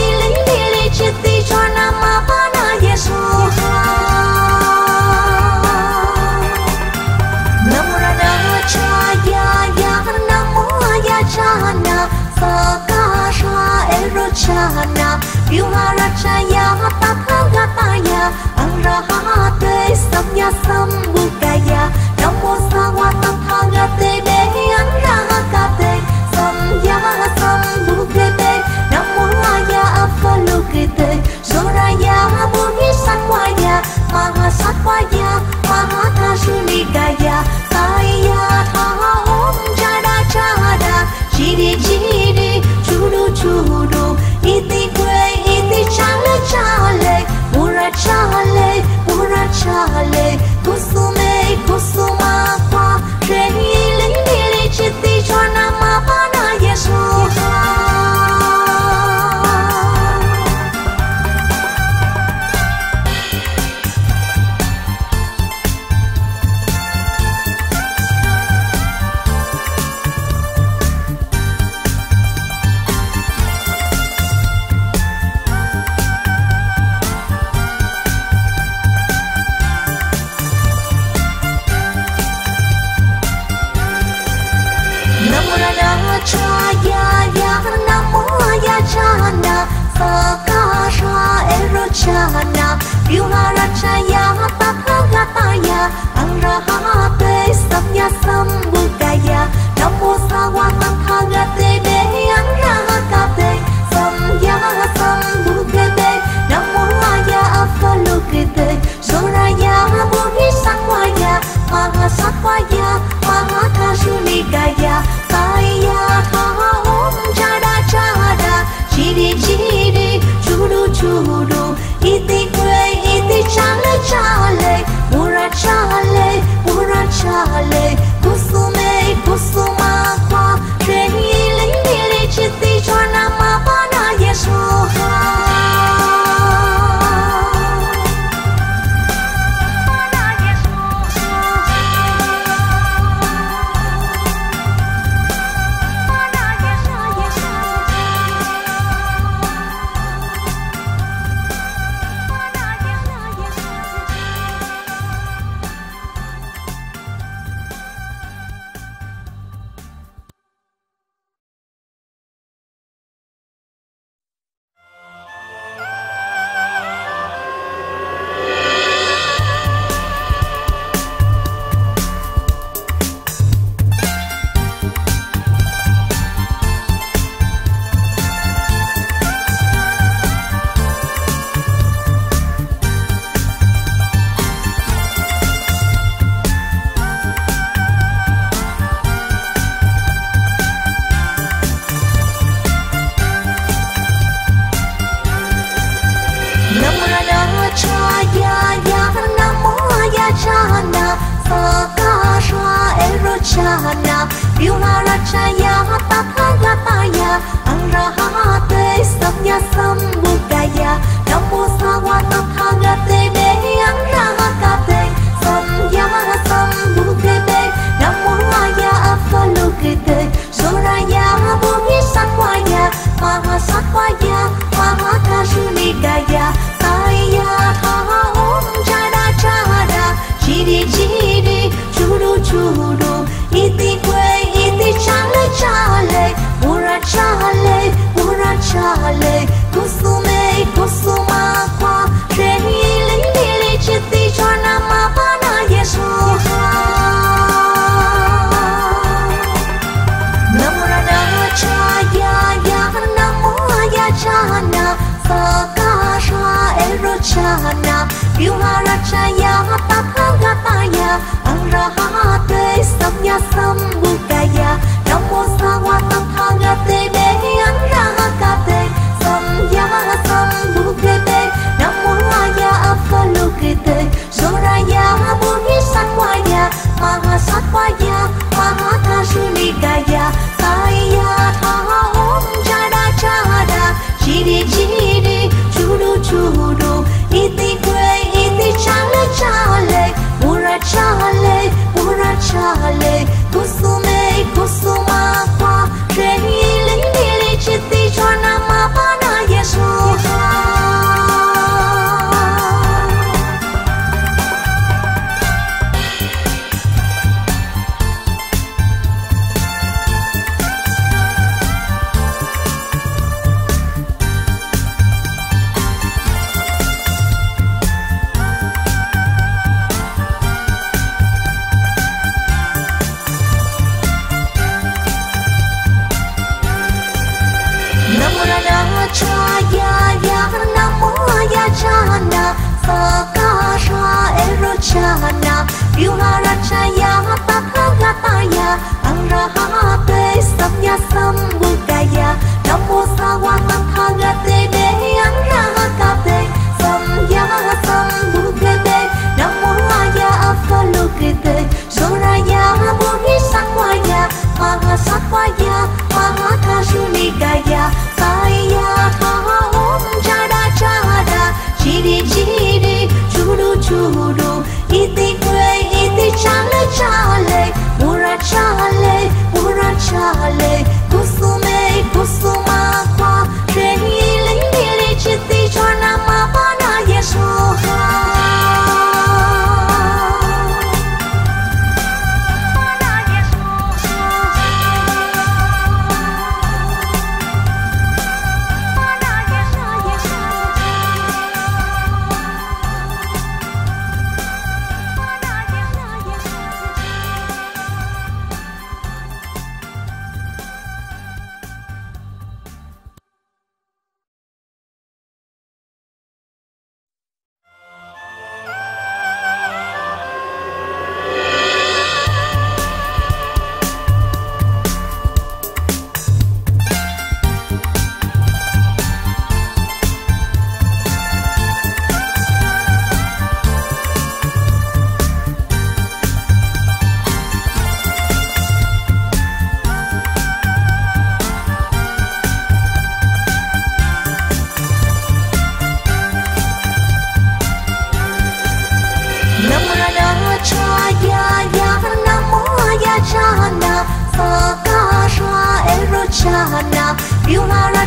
Lili Chiti Chwana Mapana Yeshoha. Chale, Mura Chale, Kusume Kusuma. chaya namoya chana sakasha erochana vyuhara chaya tathagaya arahate samya sambutaya namo sawa tathagate de arahate samya sambutade namoya avalokite soraya bodhisattvaya mahasattvaya mahakashunikaya saya kaha om chada chada chiri chiri churu churu iti kwe iti chale chale mura chale mura chale kusume kusuma kwa trehile nile chiti chona mapana yeshoha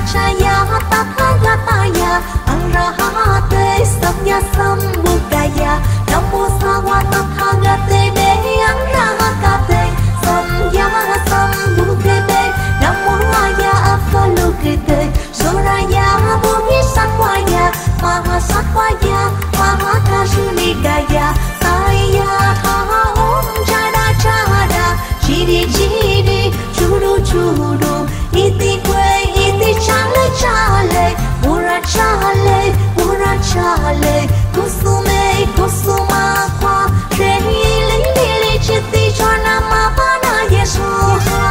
Tathagataya, Arahate Samya Sambuddhaya, Namo Sawa Tathagate Me Arahate Samya Sambuddhaya, Namo Aya Avalokite, Soraya Bodhisattvaya, Mahasattvaya, Mahakashunikaya, Saya Tha Om Jada Jada, Chidi Chidi, Churu Churu, Iti Kwe. Chale chale, pura chale, pura chale, kusume kusuma kwa, trehili lili chiti chona mapana yeshoha.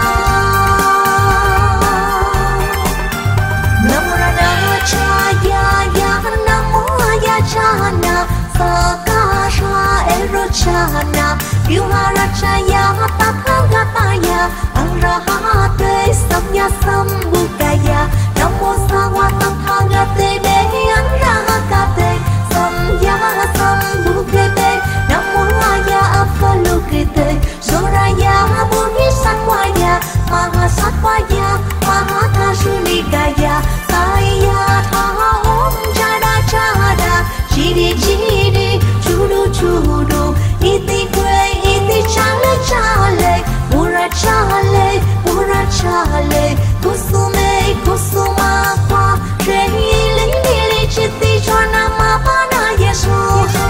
Namura namachaya ya namoya chana, sakasha erochana, yuharachaya tathagataya, arahate samya sambuddhaya. Namo Sawa Tathagate Me Arahate Samya Sambuddhaya, Namo Aya Avalokite, Soraya Bodhisattvaya, Mahasattvaya, Mahakashunikaya, Saya Tha Om Jada Jada, Chidi Chidi, Churu Churu, Iti Kwe Iti Chale Chale, Pura Chale, Pura Chale, Kusume Kusuma Kwa, Trehili Nili Chiti Chona Mapana Yeshoha.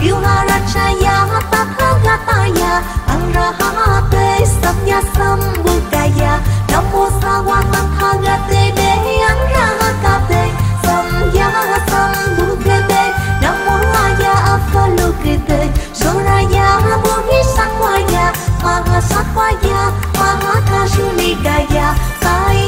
Yuharachaya Tathagataya, Arahate Samya Sambuddhaya, Namo Sawa Tathagate Me Arahate Samya Sambuddhaya, Namo Aya Avalokite, Soraya Bodhisattvaya, Mahasattvaya, Mahakashunikaya, Saya Tha Om Jada Jada, Chidi Chidi,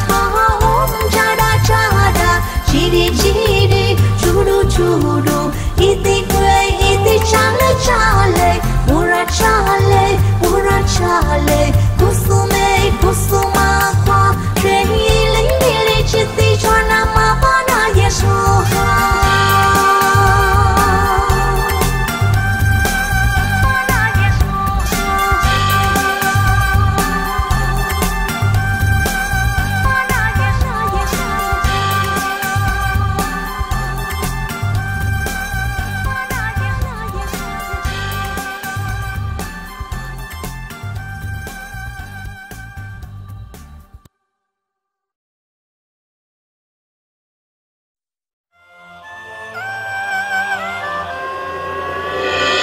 Churu Churu, Iti Kwe Iti Chale Chale, Pura Chale, Pura Chale, Kusume Kusuma Kwa, Trehili Nili Chiti Chona Mapana Yeshoha.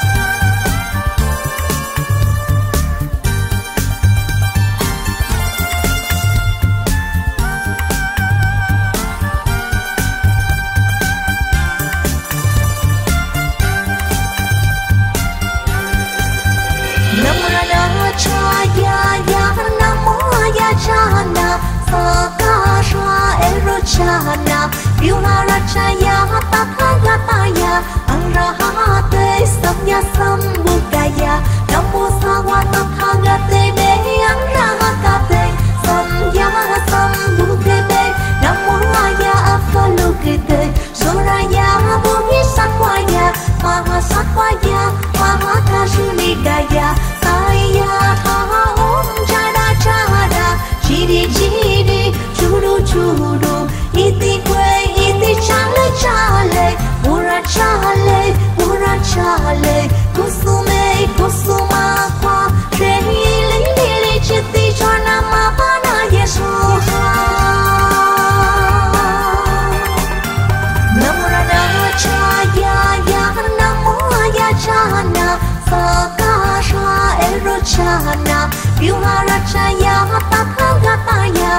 Yuharachaya Tathagataya, Arahate Samya Sambuddhaya, Namo Sawa Tathagate Me Arahate Samya Sambuddhaya, Namo Aya Avalokite, Soraya Bodhisattvaya, Mahasattvaya, Mahakashunikaya, Saya Tha Om Jada Jada, Chidi Chidi, Churu Churu, Iti Kwe Iti Chale Chale, Pura Chale, Pura Chale, Kusume Kusuma Kwa, Trehili Nili Chiti Chona Mapana Yeshoha. Namura Namachaya Ya Namoya Jana, Sakasha Erochana, Yuharachaya Tathagataya,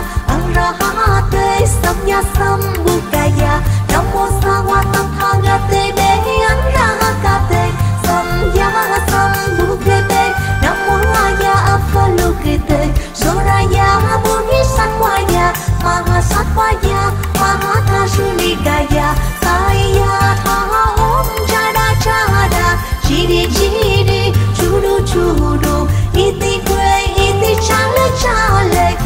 Rahate Samya Sambhukaya Namo Sawata Bhagate Deyanrakate Samya Sambhukate Namo Aya Avalokite Soraya Bodhisattvaya Mahasattvaya Mahakashunikaya Saya Tha Om Chara Chara Chiri Chiri Churu Churu Iti Kwe Iti Chale Chale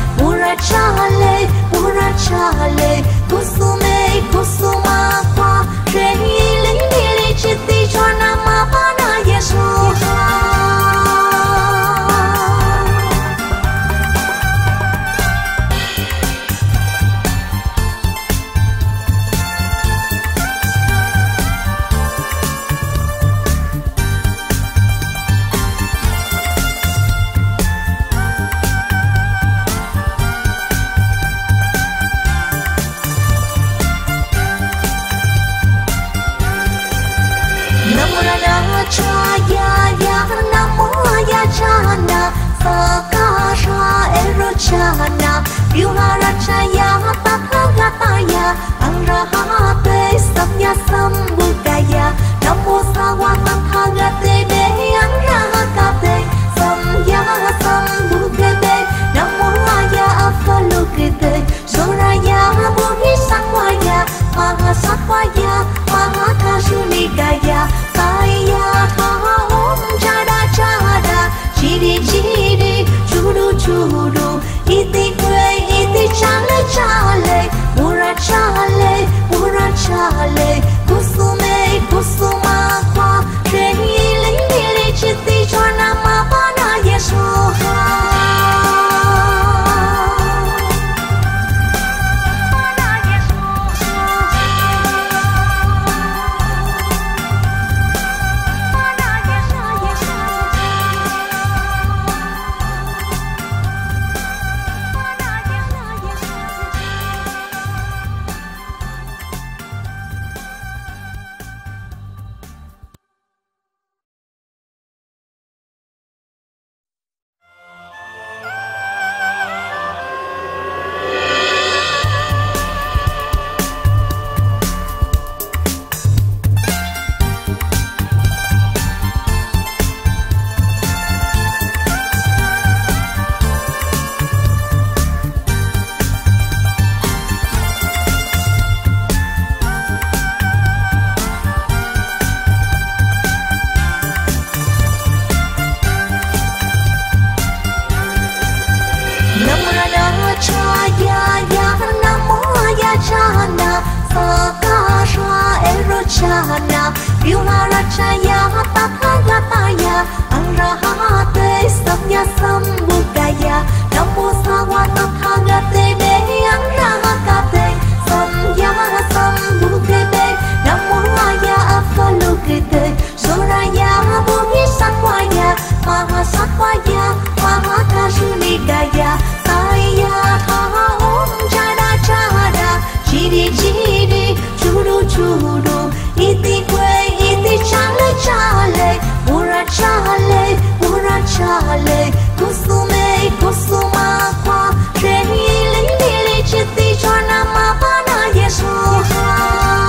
Chale, ura chale, kusume, kusuma pa, trehile, nile, chiti, joana, mapana, yeshua. Viharachaya Tathagataya Angrahate Samya Sambhukaya Namo Sawatatthagate Deyanrakate Samya Sambhukate Namo Aya Avalokite Soraya Bodhisattvaya Mahasattvaya Mahakashunikaya Saya Tha Om Chara Chara Chiri Chiri Churu Churu Iti Kwe Iti Chale Chale Ura Chale Ura Chale Kusume Kusuma Kwa Trehile Nile Chiti Joana Mapana Yeshua.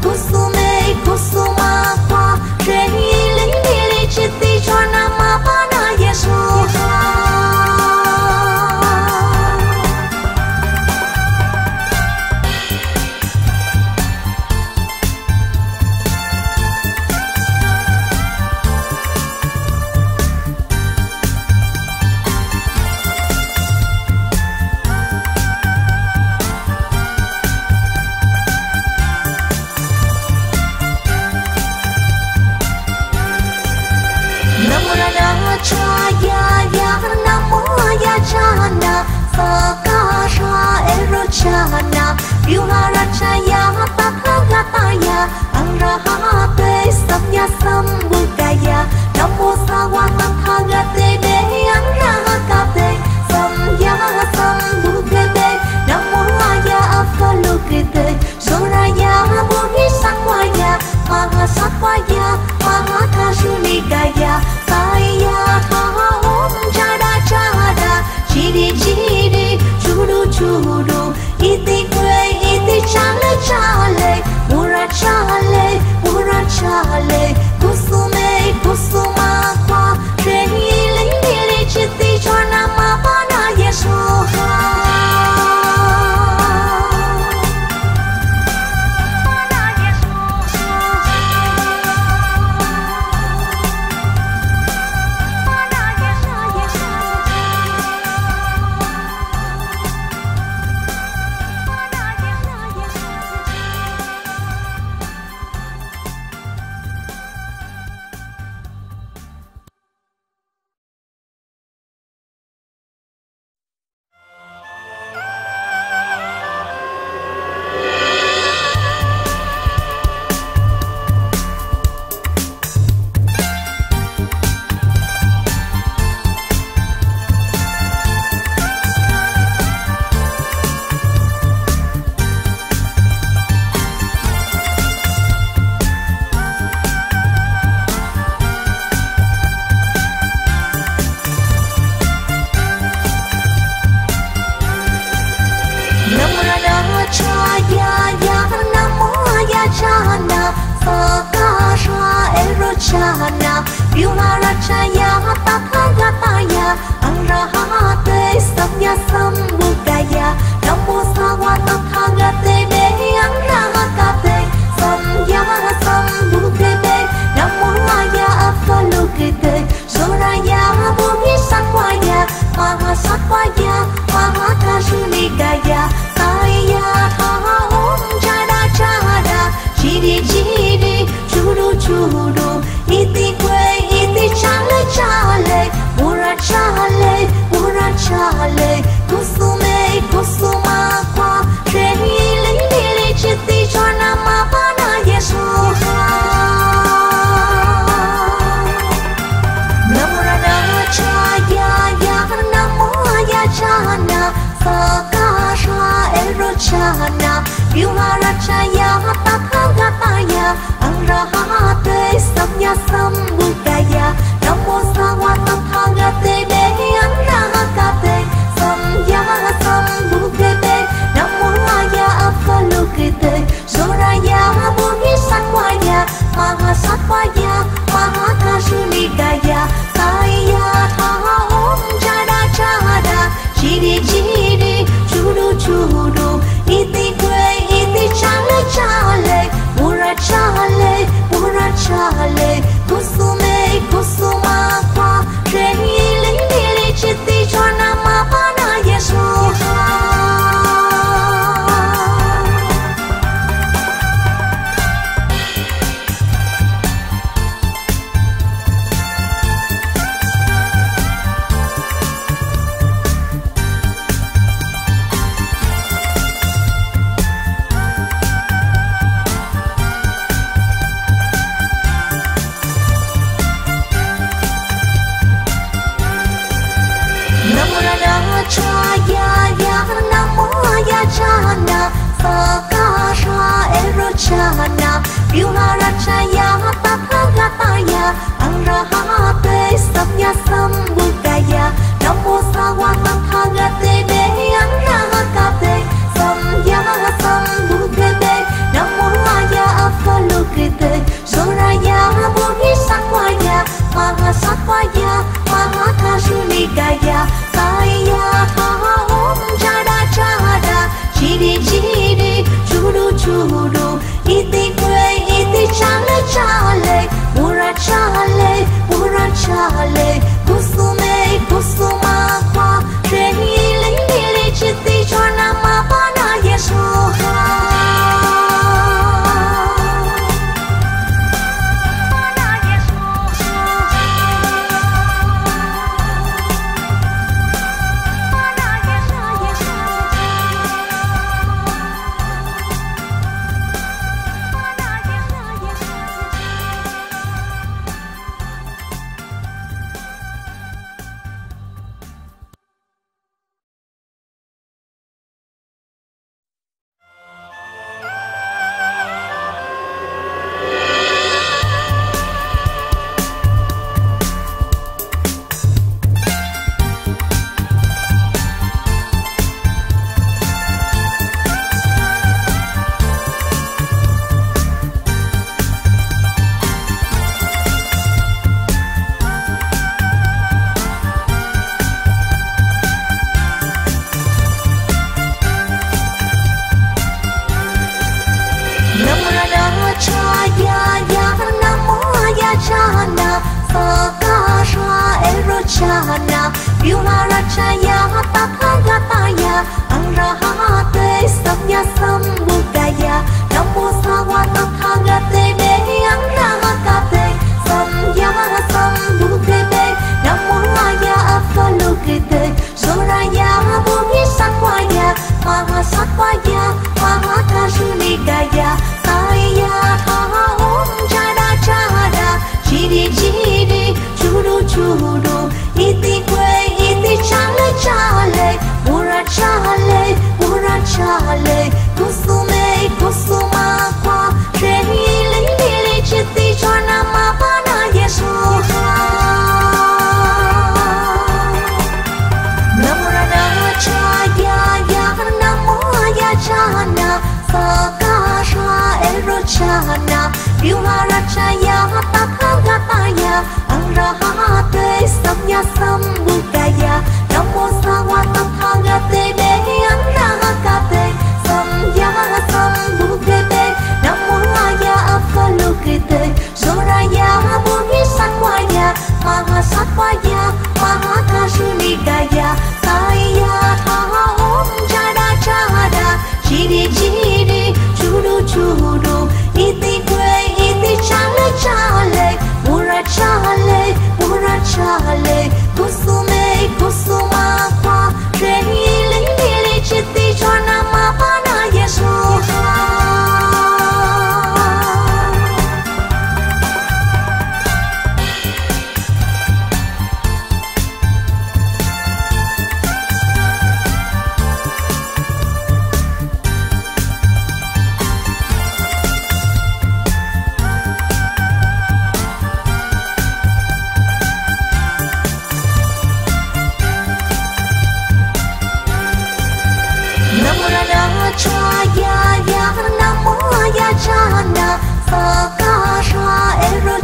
Kusume, kusuma, kwa, trehile, nile, chiti, joana, mapa. Sakasha Erochana, Yuharachaya Tathagataya, Arahate Samya Sambuddhaya, Namo Sawa Tathagate De Arahate Samya Sambuddhate, Namo Aya Avalokite, Suraya Bodhisattvaya, Mahasattvaya, Mahakashunikaya, Saya Om Jada Jada. Chiri chiri, churu churu, iti kwe, iti chale chale, mura chale, mura chale, kusume kusuma kwa, trehi lingili chiti chwana mapana yeshoha. Shana, Vyumarachaya, Tathagataya, Arahate, Samya Sambuddhaya, Namo Sawa Tathagate Me, Arahate, Samya Sambuddhaya, Namo Aya Avalokite, Soraya Bodhisattvaya, Mahasattvaya, Mahakashunikaya, Saya Tha Om Chara Chara, Chiri Chiri, Churu Churu, Iti Kwe, Iti Chale Chale, Mura Chale, Mura Chale, Kusume, Kusuma Kwa, Shri Lili Chitti Chana Mapana Yeshoha. Shana, Vyumarachaya, Tathagataya, Arahate, Samya Sambuddhaya, Namo Sawa Tathagate Me, Arahate, Samya Sambuddhaya, Namo Aya Avalokite, Soraya Bodhisattvaya, Mahasattvaya, Mahakashunikaya, Saya Tha Om Chara Chara, Chiri Chiri, Churu Churu, Iti Kwe, Iti Chale Chale, Mura Chale, Mura Chale, Kusume, Kusuma Kwa, Shri Lili Chitti Chana Mapana Yeshoha.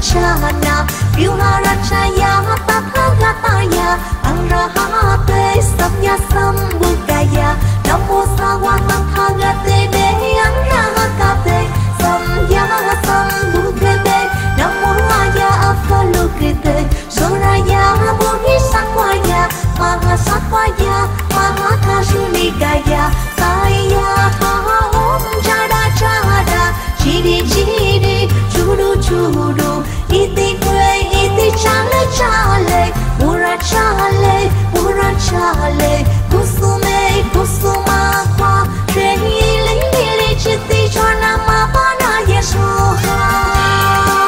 Shana, Vyumarachaya, Tathagataya, Arahate, Samya Sambuddhaya, Namo Sawa Tathagate Me, Arahate, Samya Sambuddhaya, Namo Aya Avalokite, Soraya Bodhisattvaya, Mahasattvaya, Mahakashunikaya, Saya Tha Om Chara Chara, Chiri Chiri, Churu Churu, Iti Kwe, Iti Chale Chale, Mura Chale, Mura Chale, Kusume, Kusuma Kwa, Shri Lili Chitti Chana Mapana Yeshoha.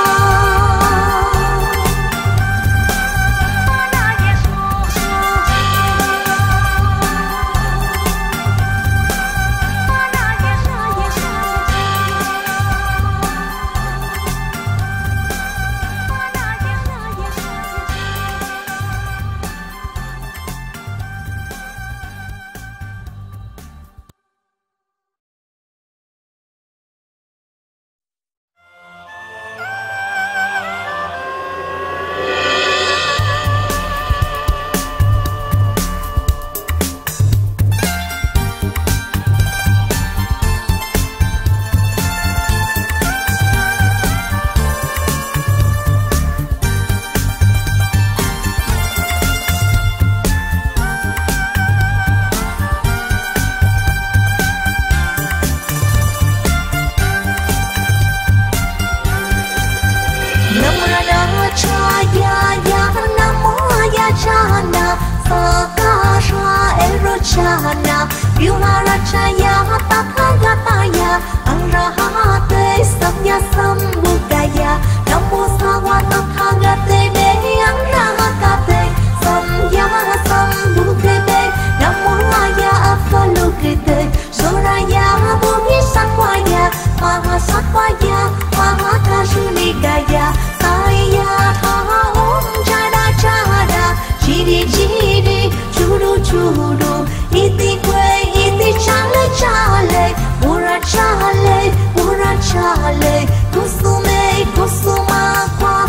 Vyumarachaya, Tathagataya, Arahate, Samya Sambuddhaya, Namo Sawa Tathagate Me, Arahate, Samya Sambuddhaya, Namo Aya Avalokite, Soraya Bodhisattvaya, Mahasattvaya, Mahakashunikaya, Saya Tha Om Chara Chara, Chiri Chiri, Churu Churu, Iti Kwe, Iti Chale Chale, Mura Chale, Mura Chale, Kusume, Kusuma Kwa,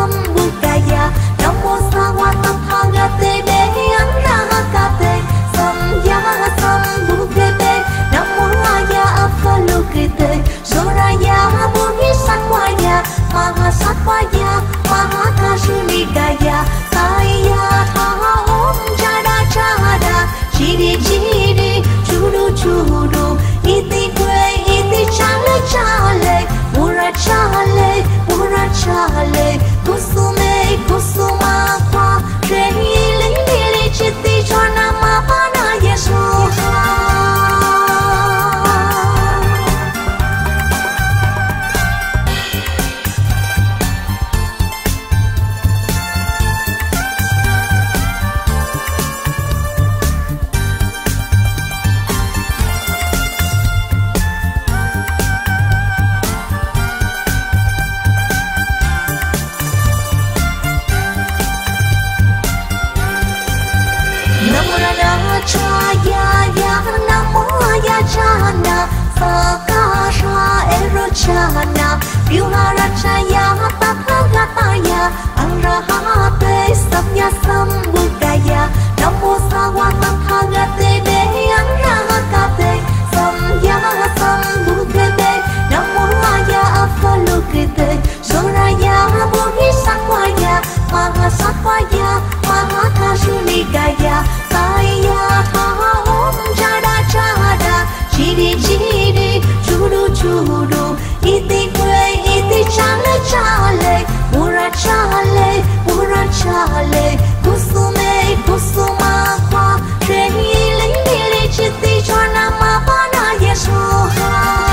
Rajana, Sakasha Erojana, Vyuharachaya Tathagataya, Arahate Samya Sambuddhaya, Namo Sawamanthagate De Arahate Samya Sambuddhaya, Namo Raya Avalokite, Joraya Bodhisattvaya, Mahasattvaya, Mahakashunikaya, Saya Taha Om Jada Jada, Chidi Chidi, Chudu Chudu, Iti Kwe Iti Chale Chale, Pura Chale, Pura Chale, Kusume Kusuma Kwa, Trehi Lingili Chiti Chwana Mapana Yeshoha.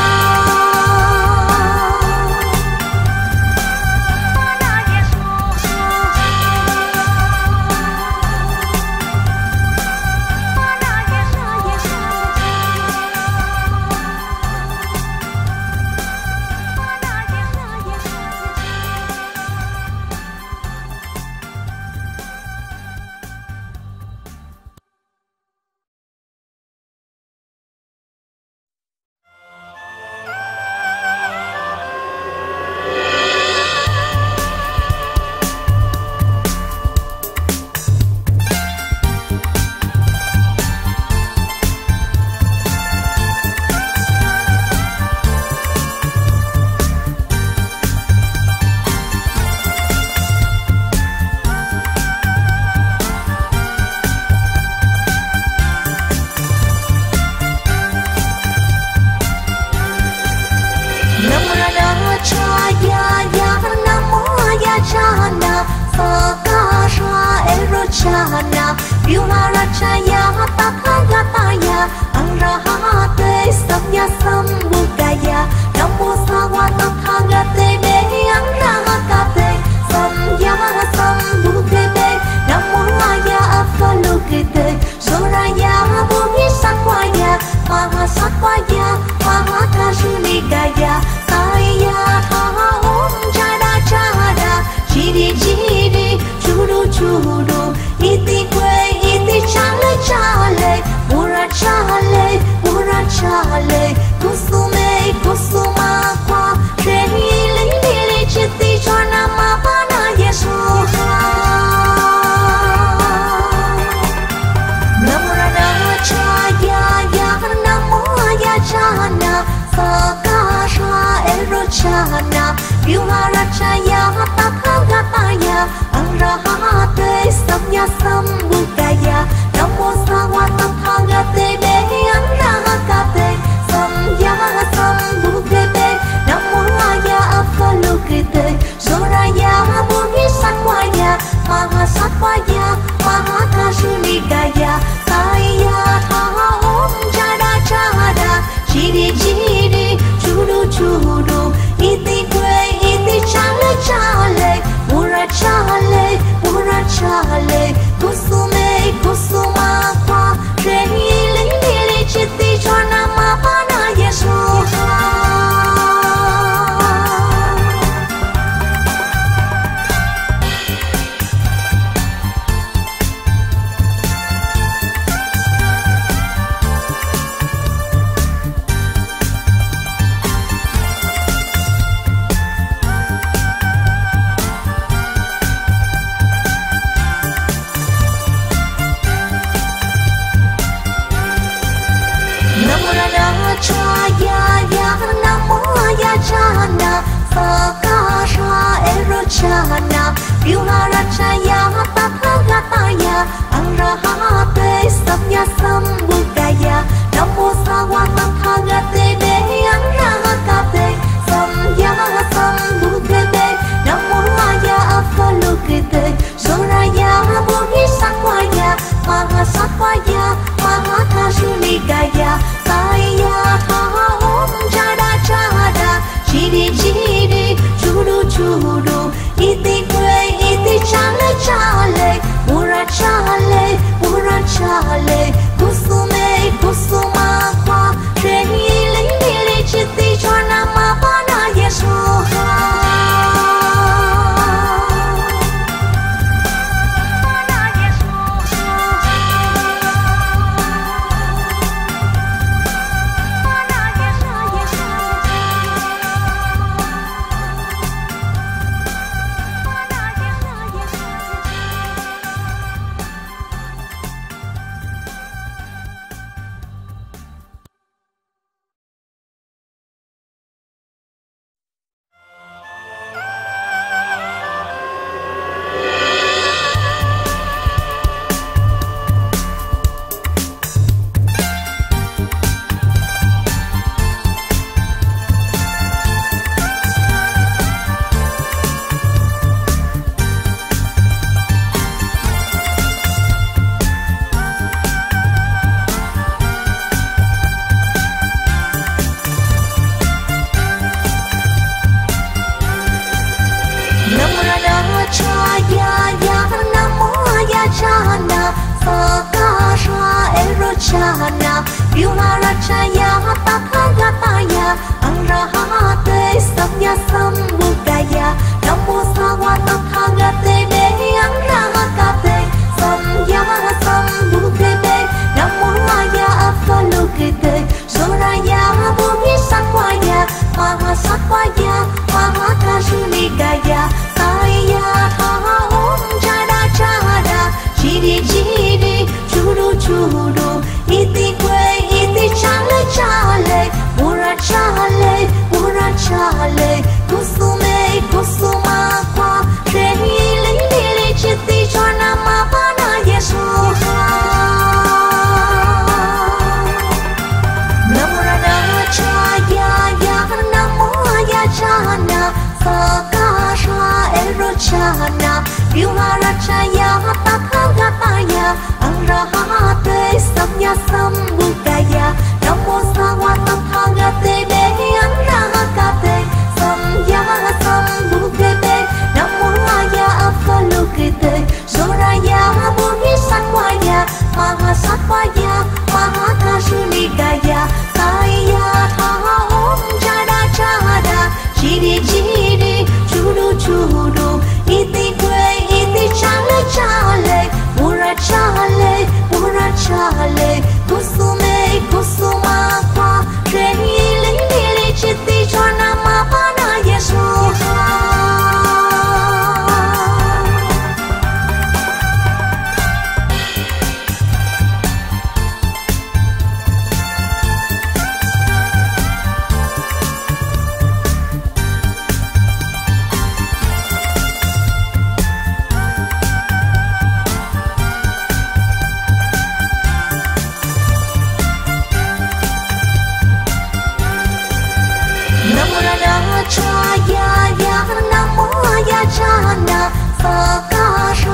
Jana, Fakasha Erochana, Vimarachaya Takagataya, Arahate Samya Samudaya, Namo Sawa Tathagate Be Angrahate, Samya Samudate, Namo Maya Avalokite, Suraya Bhumi Sakwaya, Maha Sakwaya, Maha Kashunikaya, Saya Taha Om Jana Jana, Chiri Chiri, Churu Churu, Iti Kwe Iti Chale Chale, Mura Chale, Mura Chale, Kusume Kusuma Kwa, Rehi Lili Chiti Chana Mapana Yeshua. Fakasha Erochana, Vimarachaya Takagataya, Arahate Samya Samudaya, Namo Sawa Tathagate Be Angrahate, Samya Samudate, Namo Maya Avalokite, Suraya Bhumi Sakwaya, Maha Sakwaya, Maha Kashunikaya, Saya Taha Om Jana Jana, Chiri Chiri Churu churu, iti kwe iti chale chale, mura chale, mura chale, kusume kusuma kwa, rehi lili chiti chana mapana Yeshua. Fakasha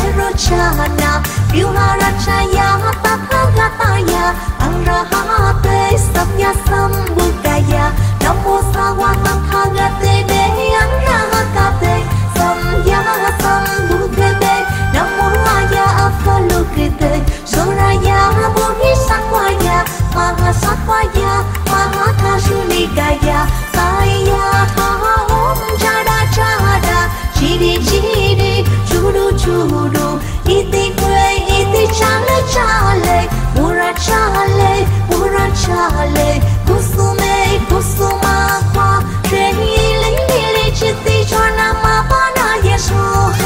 Erochana, Vimarachaya Takagataya, Arahate Samya Samudaya, Namo Sawa Tathagate Be Angrahate, Samya Samudate, Namo Maya Avalokite, Suraya Bhumi Sakwaya, Maha Sakwaya, Maha Kashunikaya, Saya Taha Om Jana Jana, Chiri Chiri Churu churu, iti kwe iti chale chale, mura chale, mura chale, kusume kusuma kwa, rehi lili chiti chana mapana Yeshua.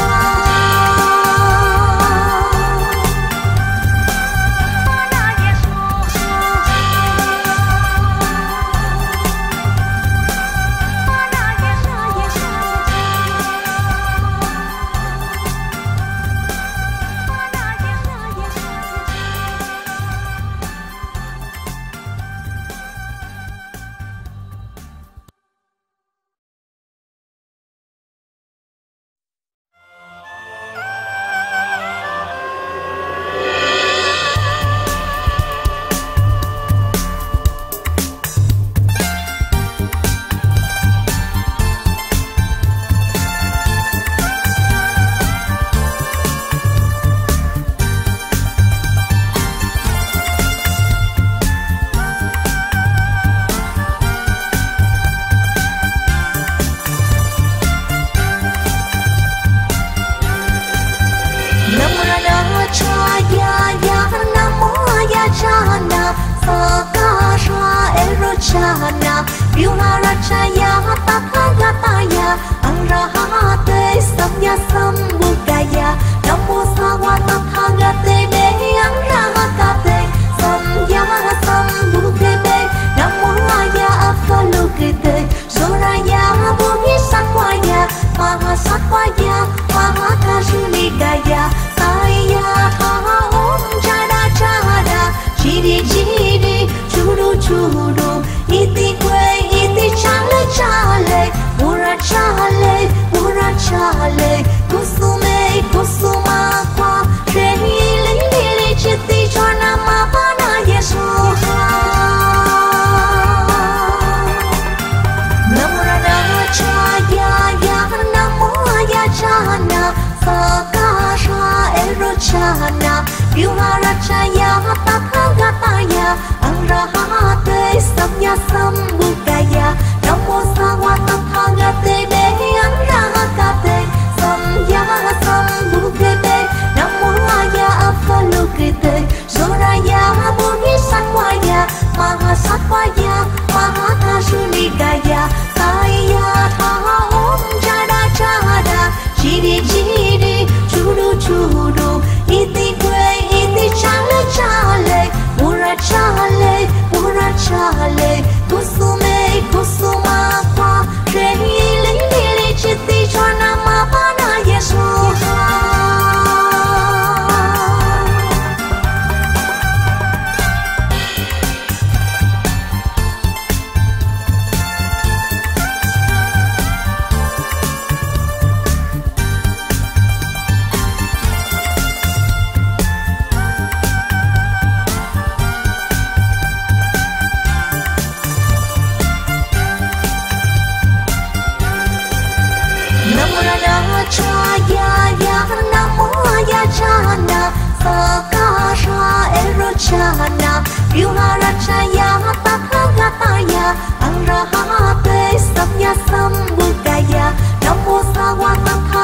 Churu churu, iti kwe iti chale chale, Shana, Yuvarachaya, Tathagataya, Arahate, Samya Sambhutaya, Namo Sama Tathagate, Arahate, Samya Sambhutaya, Namolaya, Avalokite, Joraya, Bodhisattvaya, Mahasattvaya, Mahakashunikaya, Saya, Taha Om Jada Jada, Chidi Chidi, Chudu Chudu, Iti Kwe, Iti Chale Chale, Mura Chale, Mura Chale, Kusume, Kusuma, Pa, Shri Lili Chitti Chana Mapana Yeshua. Shana, Yuvarachaya, Tathagataya, Arahate, Samya Sambhutaya, Namo Sama Tathagate,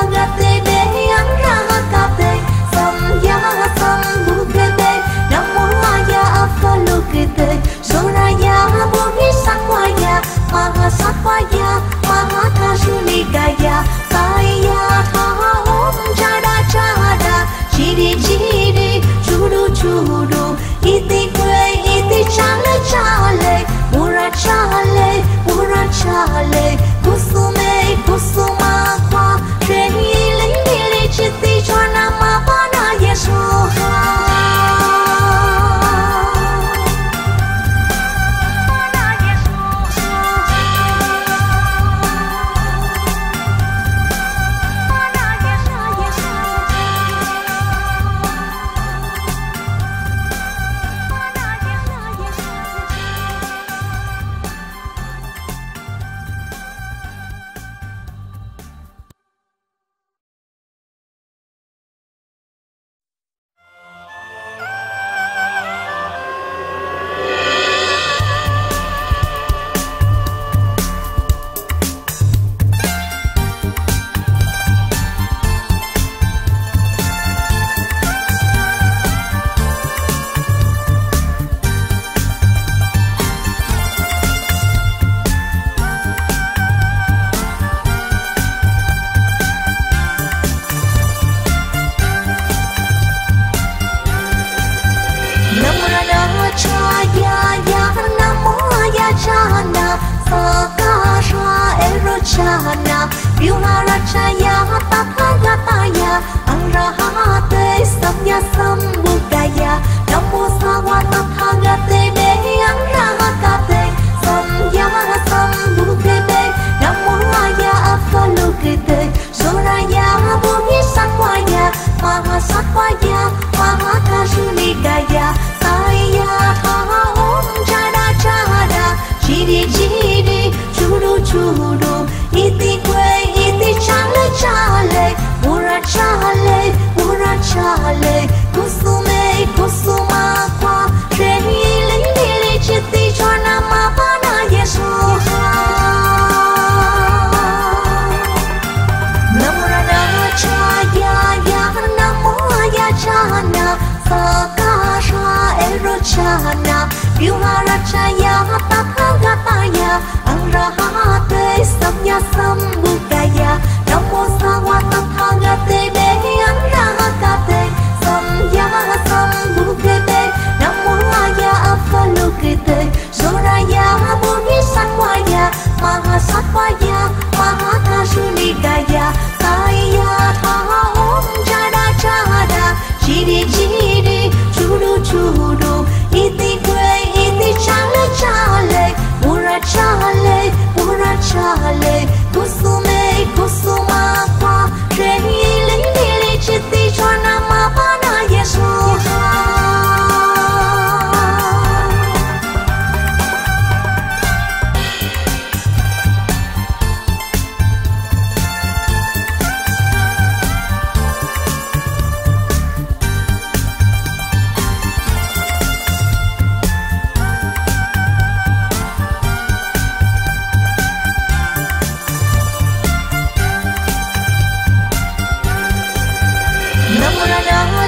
Arahate, Samya Sambhutaya, Namolaya, Avalokite, Joraya, Bodhisattvaya, Mahasattvaya, Mahakashunikaya, Saya, Taha Om Jada Jada, Chidi Chidi, Chudu Chudu, Iti Kwe, Iti Chale Chale, Mura Chale, Mura Chale, Kusume, Kusuma, Pa, Shri Lili Chitti Chana Mapana Yeshua.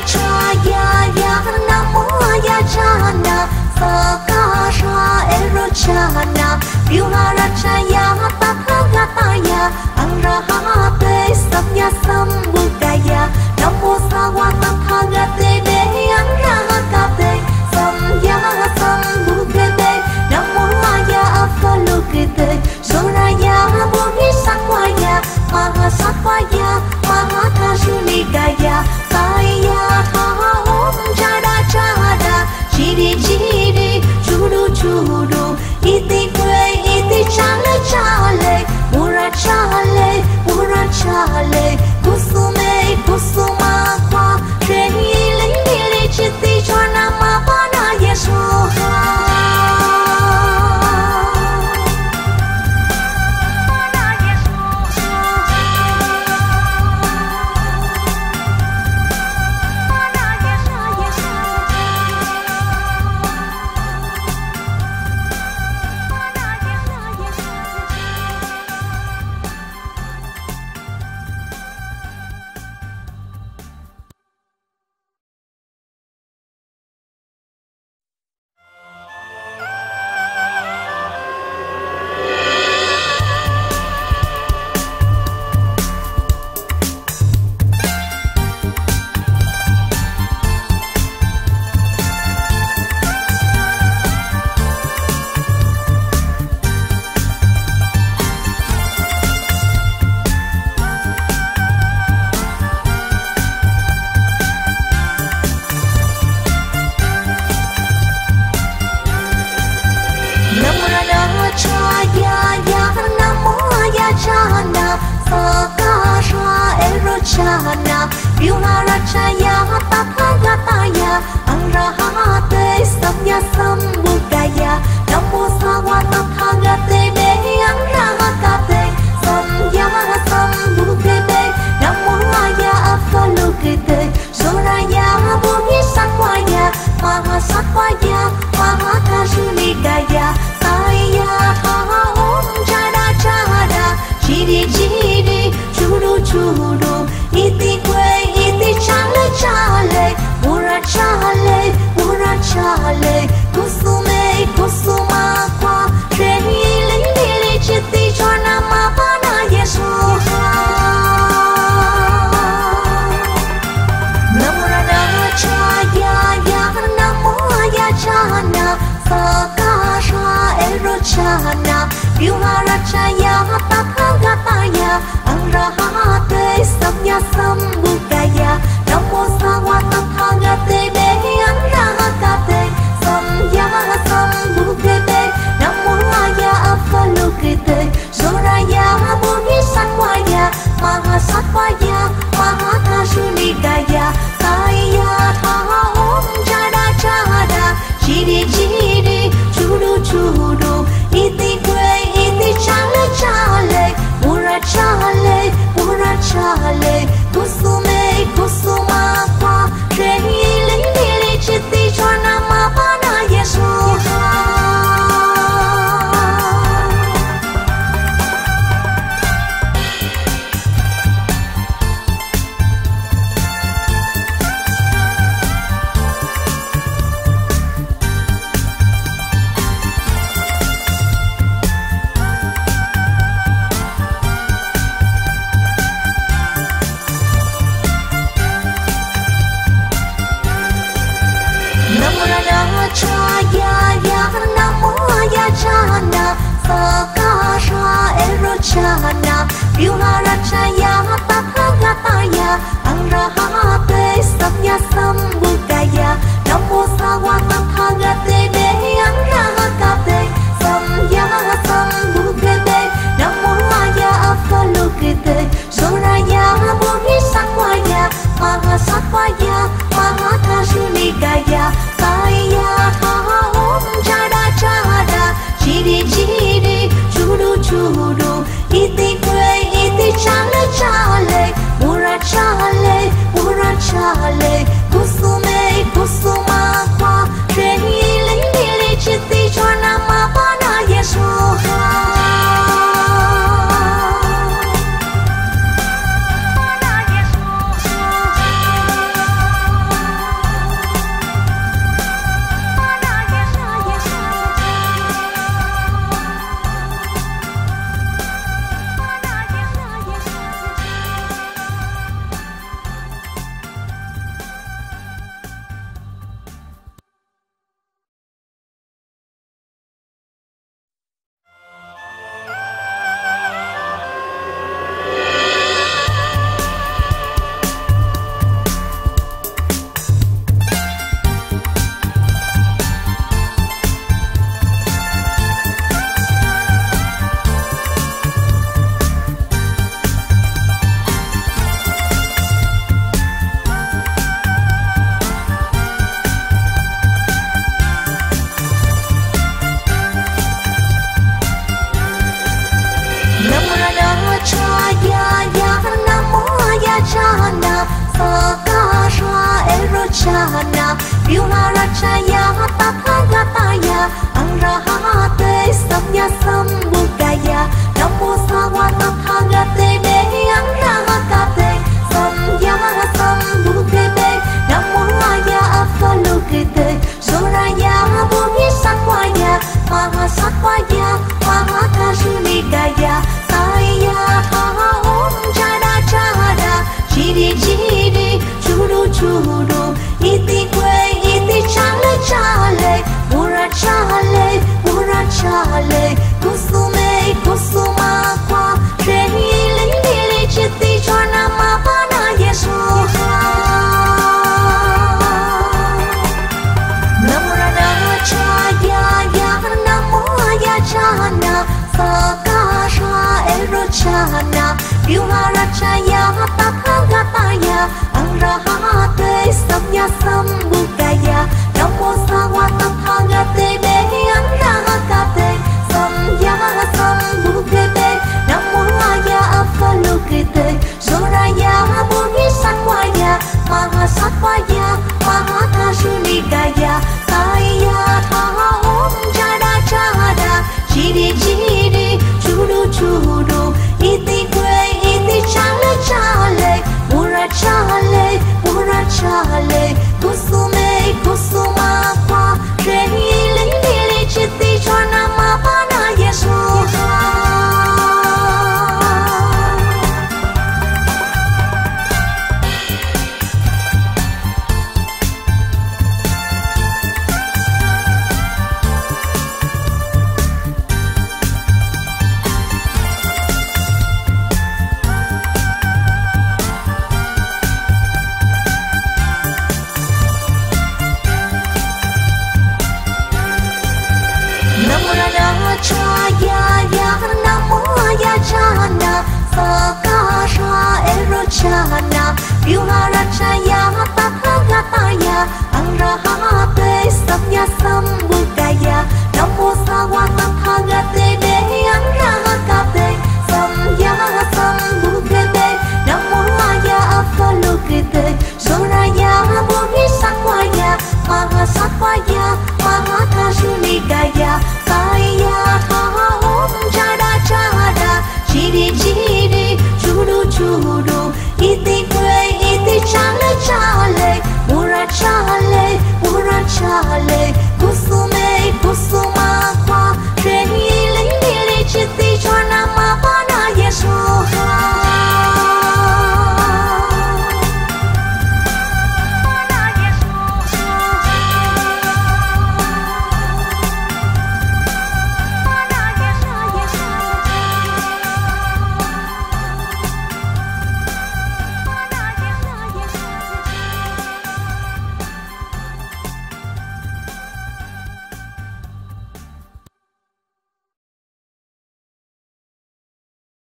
chaya namo ya jana sakasha erochana vyuhara chaya tathagataya angrahate samya sambhutaya namo sawa tathagate de angrahate samya sambhutade namo ya avalokite sonaya bodhisattwaya mahasattwaya mahakashunikaya saya taha om jada jada jiri jiri juru juru iti kwe iti chale chale mura chale mura chale kusume kusuma kwa trehile hile chiti chwana mapana yeshoha chale, mura chale, kusume Sakasha erochana Vyuharachaya tathagataya Arahate samya sambuddhaya Namo sawa tathagate me Arahate samya sambuddhebe Namo aya avalokite Suraya bodhisattvaya Mahasattvaya Mahakashunikaya Saya haha om jada jada Chiri chiri churu churu Iti kwe iti chale chale Mura chale mura chale Kusume kusuma kwa Shri lili chiti chana mapana Yeshoha Sakasha erochana Vyuharachaya tathagataya Arahate samya sambuddhaya Namo sawa tathagate me Arahate samya sambuddhebe Namo aya avalokite Suraya bodhisattvaya Mahasattvaya Mahakashunikaya Saya taha om jada jada Chiri chiri churu churu Iti kwe iti chale chale Mura chale mura chale Kusume kusuma kwa Shri lili chiti chana mapana Yeshoha Sakasha erochana Vyuharachaya